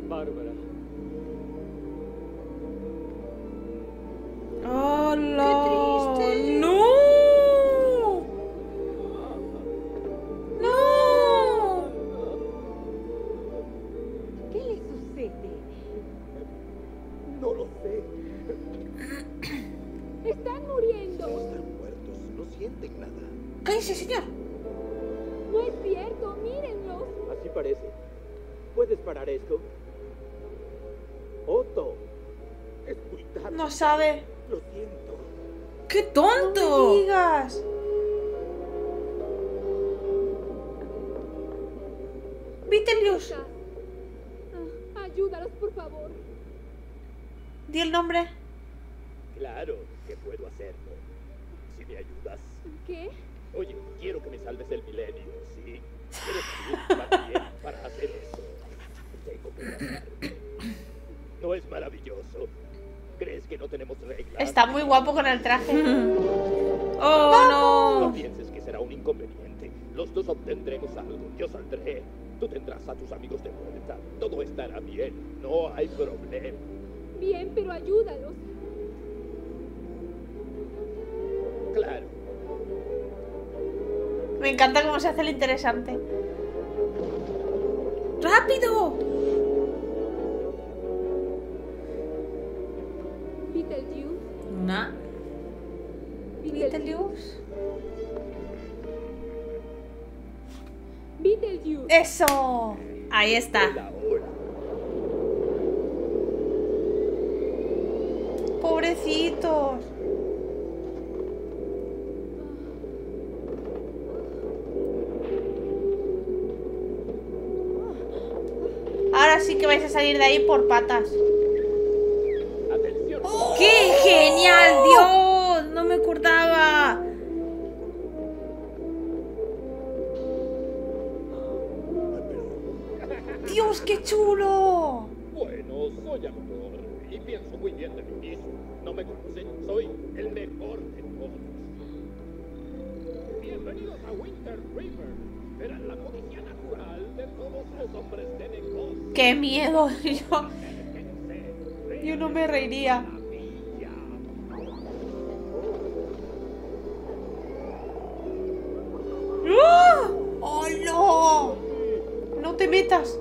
Bárbara. ¿Sabe? Lo siento. ¡Qué tonto! No me digas. Beetlejuice. Ayúdanos, por favor. Di el nombre. Claro que puedo hacerlo. Si me ayudas. ¿Qué? Oye, quiero que me salves el milenio, ¿sí? Quiero salir para hacer eso. Tengo que casarte. ¿No es maravilloso? ¿Crees que no tenemos reglas? Está muy guapo con el traje. ¡Oh, ¡vamos! No! No pienses que será un inconveniente. Los dos obtendremos algo. Yo saldré. Tú tendrás a tus amigos de vuelta. Todo estará bien. No hay problema. Bien, pero ayúdalos. Claro. Me encanta cómo se hace el interesante. ¡Rápido! Una Beetlejuice. Beetlejuice. Eso. Ahí está. Pobrecitos. Ahora sí que vais a salir de ahí por patas. ¡Qué genial, Dios! No me acordaba. ¡Dios, qué chulo! Bueno, soy actor y pienso muy bien de mí mismo. No me conocen, soy el mejor de todos. Bienvenidos a Winter River. Verán la codicia natural de todos los hombres de negocio. ¡Qué miedo! Yo no me reiría. ¡Oh, no! ¡No te metas!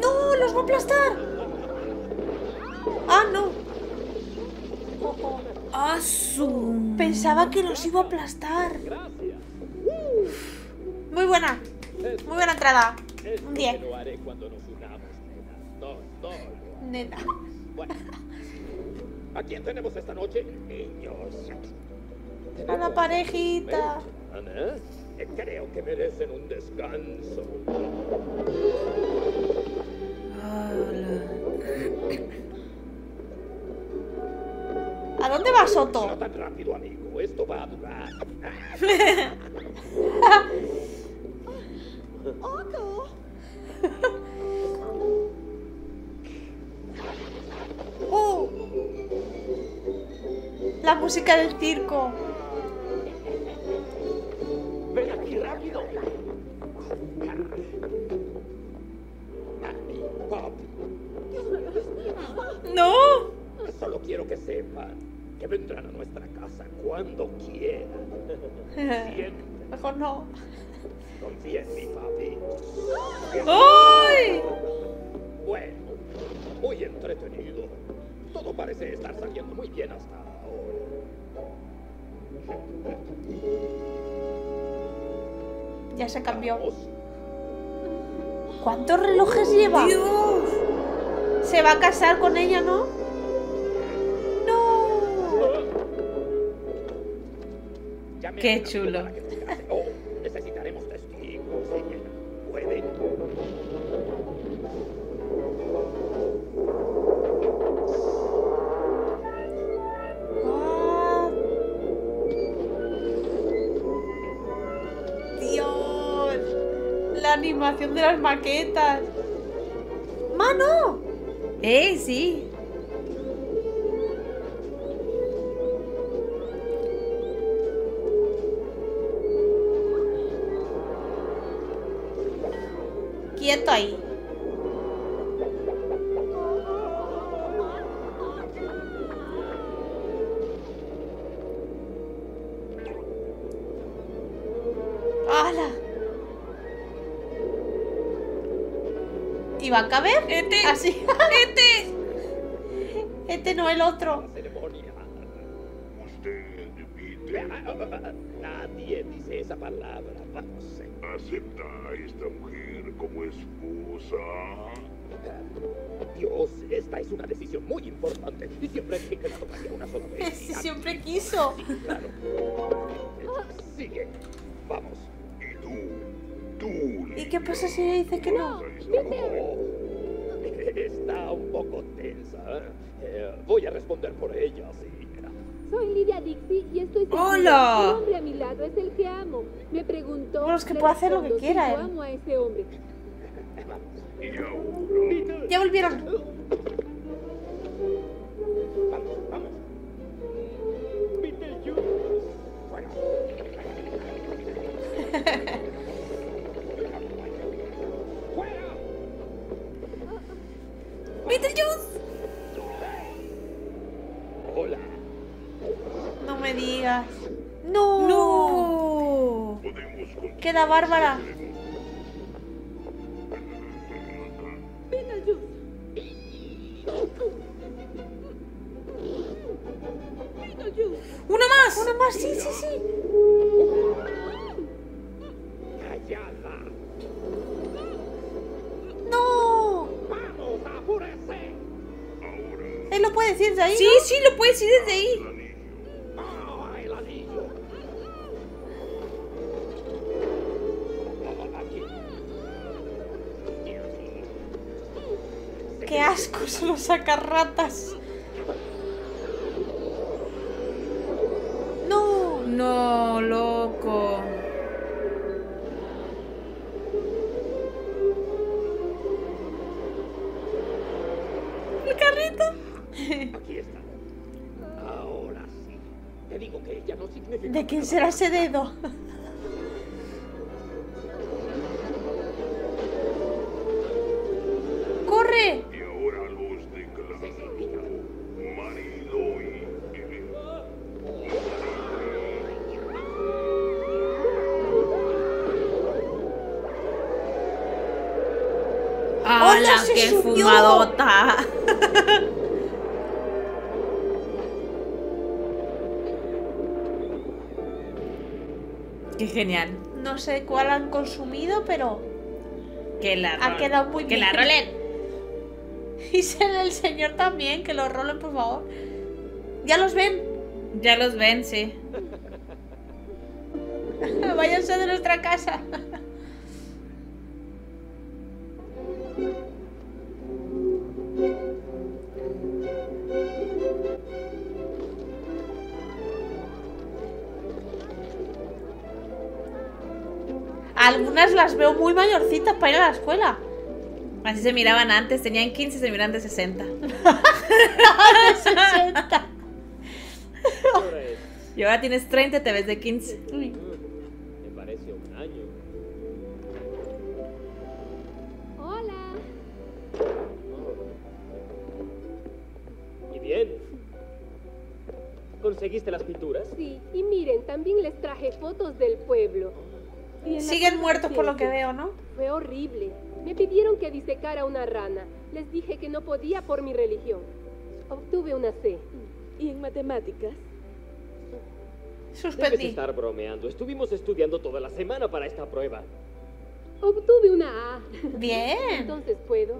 ¡No! ¡Los va a aplastar! ¡Ah, no! ¡Ah, su! Pensaba que los iba a aplastar. Muy buena. Muy buena entrada. Un 10. Lo haré cuando nos unamos, nena. No. Nena. Bueno. ¿A quién tenemos esta noche, niños? A la parejita. Creo que merecen un descanso. ¿A dónde vas, Otto? No tan rápido, amigo. Esto va a durar. ¡Otto! ¡Oh! La música del circo. rápido. ¡No! Solo quiero que sepan que vendrán a nuestra casa cuando quieran. Mejor no. Confía en mi papi. ¡Ay! Bueno, muy entretenido. Todo parece estar saliendo muy bien hasta ahora. Ya se cambió. ¿Cuántos relojes lleva? ¡Dios! Se va a casar con ella, ¿no? ¡No! ¡Qué chulo! Oh, necesitaremos testigos. ¿Pueden? Animación de las maquetas. ¡Mano! Sí. Quieto ahí. ¿Va a caber? Este, así. Este no, el otro. Nadie dice esa palabra. Vamos. ¿Acepta a esta mujer como esposa? Dios, esta es una decisión muy importante. Y siempre he querido cambiar una sola vez. Siempre quiso. Sí, claro. Sigue. Vamos. ¿Y tú? ¿Y qué pasa si dice que no? Está un poco tensa. Voy a responder por ella, sí. Soy Lydia Deetz y estoy segura que el hombre a mi lado es el que amo. Me preguntó... Bueno, es que puede hacer lo que quiera, ¿eh? Amo a ese hombre. Ya volvieron. Vamos, vamos. Beetlejuice. Bueno. ¡Beetlejuice! Hola. No me digas. ¡No! ¡No! Queda Bárbara. ¡Beetlejuice! ¡Una más! ¡Una más! ¡Sí, sí, sí! ¡Callada! Él lo puede decir desde ahí. Sí, ¿no? Sí, lo puede decir desde ahí. Qué asco, solo saca ratas. No, no, loco. Aquí está. Ahora sí. Te digo que ella no significa. ¿De quién será ese dedo? ¡Corre! Y ahora los declaro marido y... ¡Hola, qué fumadota! Qué genial. No sé cuál han consumido, pero que la ha quedado muy bien. Que la rolen. Y el señor también, que lo rolen, por favor. ¿Ya los ven? Ya los ven, sí. Váyanse de nuestra casa. Algunas las veo muy mayorcitas para ir a la escuela. Así se miraban antes, tenían 15, se miran de 60. De 60. Y ahora tienes 30, te ves de 15. Me parece un año. Hola. Oh. Y bien. ¿Conseguiste las pinturas? Sí, y miren, también les traje fotos del pueblo. Siguen muertos por lo que veo, ¿no? Fue horrible. Me pidieron que disecara una rana. Les dije que no podía por mi religión. Obtuve una C. ¿Y en matemáticas? Suspendí. Debes estar bromeando. Estuvimos estudiando toda la semana para esta prueba. Obtuve una A. Bien. Entonces puedo.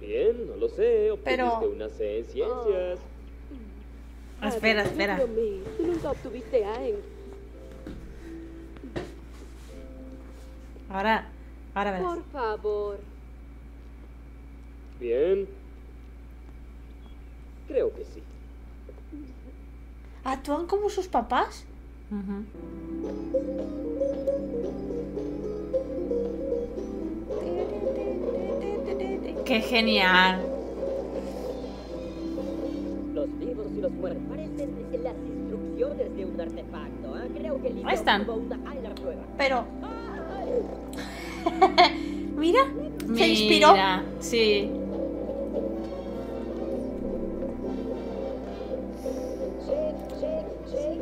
Bien, no lo sé. Obtuviste una C en ciencias. Oh. Espera, espera. Tú nunca obtuviste A en... Ahora verás. Por favor. Bien. Creo que sí. ¿Actúan como sus papás? ¡Qué genial! Los vivos y los muertos parecen las instrucciones de un artefacto. Creo que el libro tuvo una ala nueva. Pero... Mira, se inspiró. Sí.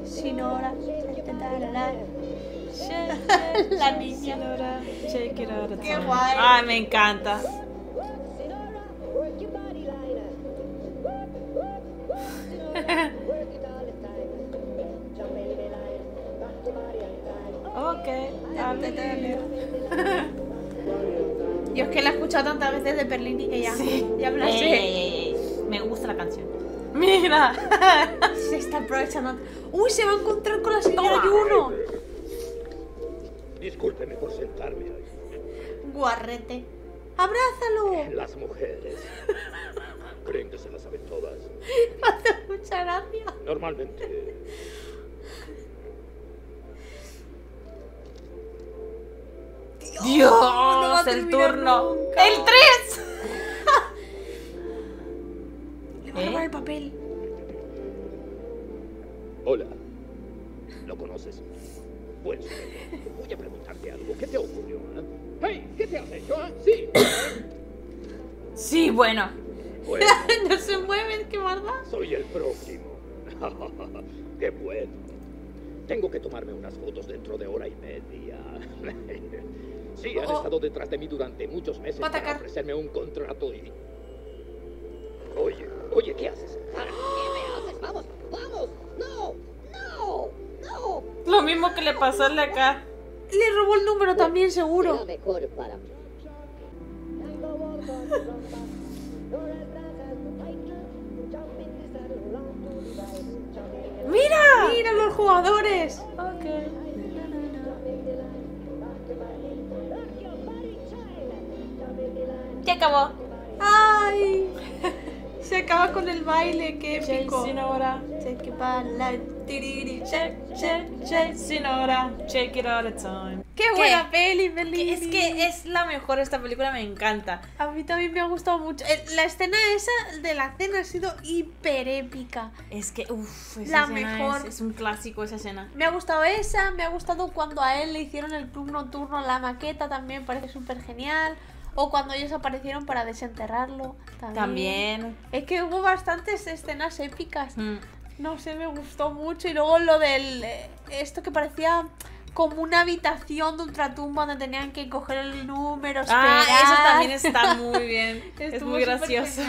Sinora, la niña. Qué guay. Ay, me encanta. Yo es que la he escuchado tantas veces de Perlini que ya, ya me la sé. Me gusta la canción. Mira, se está aprovechando. Uy, se va a encontrar con la señora Juno. Discúlpeme por sentarme ahí. Guarrete. Abrázalo. Las mujeres creen que se las saben todas. Hace mucha gracia. Normalmente. Dios, no va a el turno. Nunca. ¡El 3! Le voy a robar el papel. Hola. ¿Lo conoces? Pues, voy a preguntarte algo. ¿Qué te ocurrió? ¡Hey! ¿Qué te has hecho? Sí. Sí, bueno. No se mueven, qué maldad. Soy el próximo. Qué bueno. Tengo que tomarme unas fotos dentro de hora y media. Sí, han estado detrás de mí durante muchos meses para ofrecerme un contrato y... Oye, ¿qué haces? ¿Qué me haces? ¡Vamos! ¡Vamos! ¡No! ¡No! ¡No! Lo mismo que le pasó al de acá. Le robó el número también, seguro. Será mejor para mí. ¡Mira! ¡Mira los jugadores! Ok. Ya acabó. ¡Ay! Se acaba con el baile, qué épico. Take it by light. Check it all the time. Qué buena peli, Perlini. Es que es la mejor esta película, me encanta. A mí también me ha gustado mucho. La escena esa de la cena ha sido hiper épica. Es que, uff, la mejor. Es un clásico esa escena. Me ha gustado esa, me ha gustado cuando a él le hicieron el club nocturno, la maqueta también, parece súper genial. O cuando ellos aparecieron para desenterrarlo también. Es que hubo bastantes escenas épicas. No sé, me gustó mucho. Y luego lo del... esto que parecía como una habitación de ultratumba donde tenían que coger el número, esperar. Eso también está muy bien. Es muy gracioso.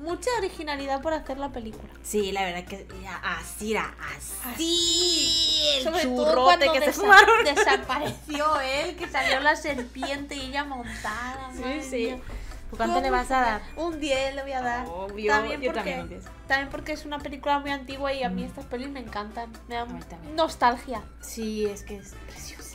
Mucha originalidad por hacer la película. Sí, la verdad que así era, así. Sobre todo cuando que desapareció él, que salió la serpiente y ella montada. Sí. ¿Cuánto le vas a dar? Un 10 le voy a dar. Obvio. También porque es una película muy antigua y a mí estas pelis me encantan. Me dan nostalgia. Sí, es que es preciosa.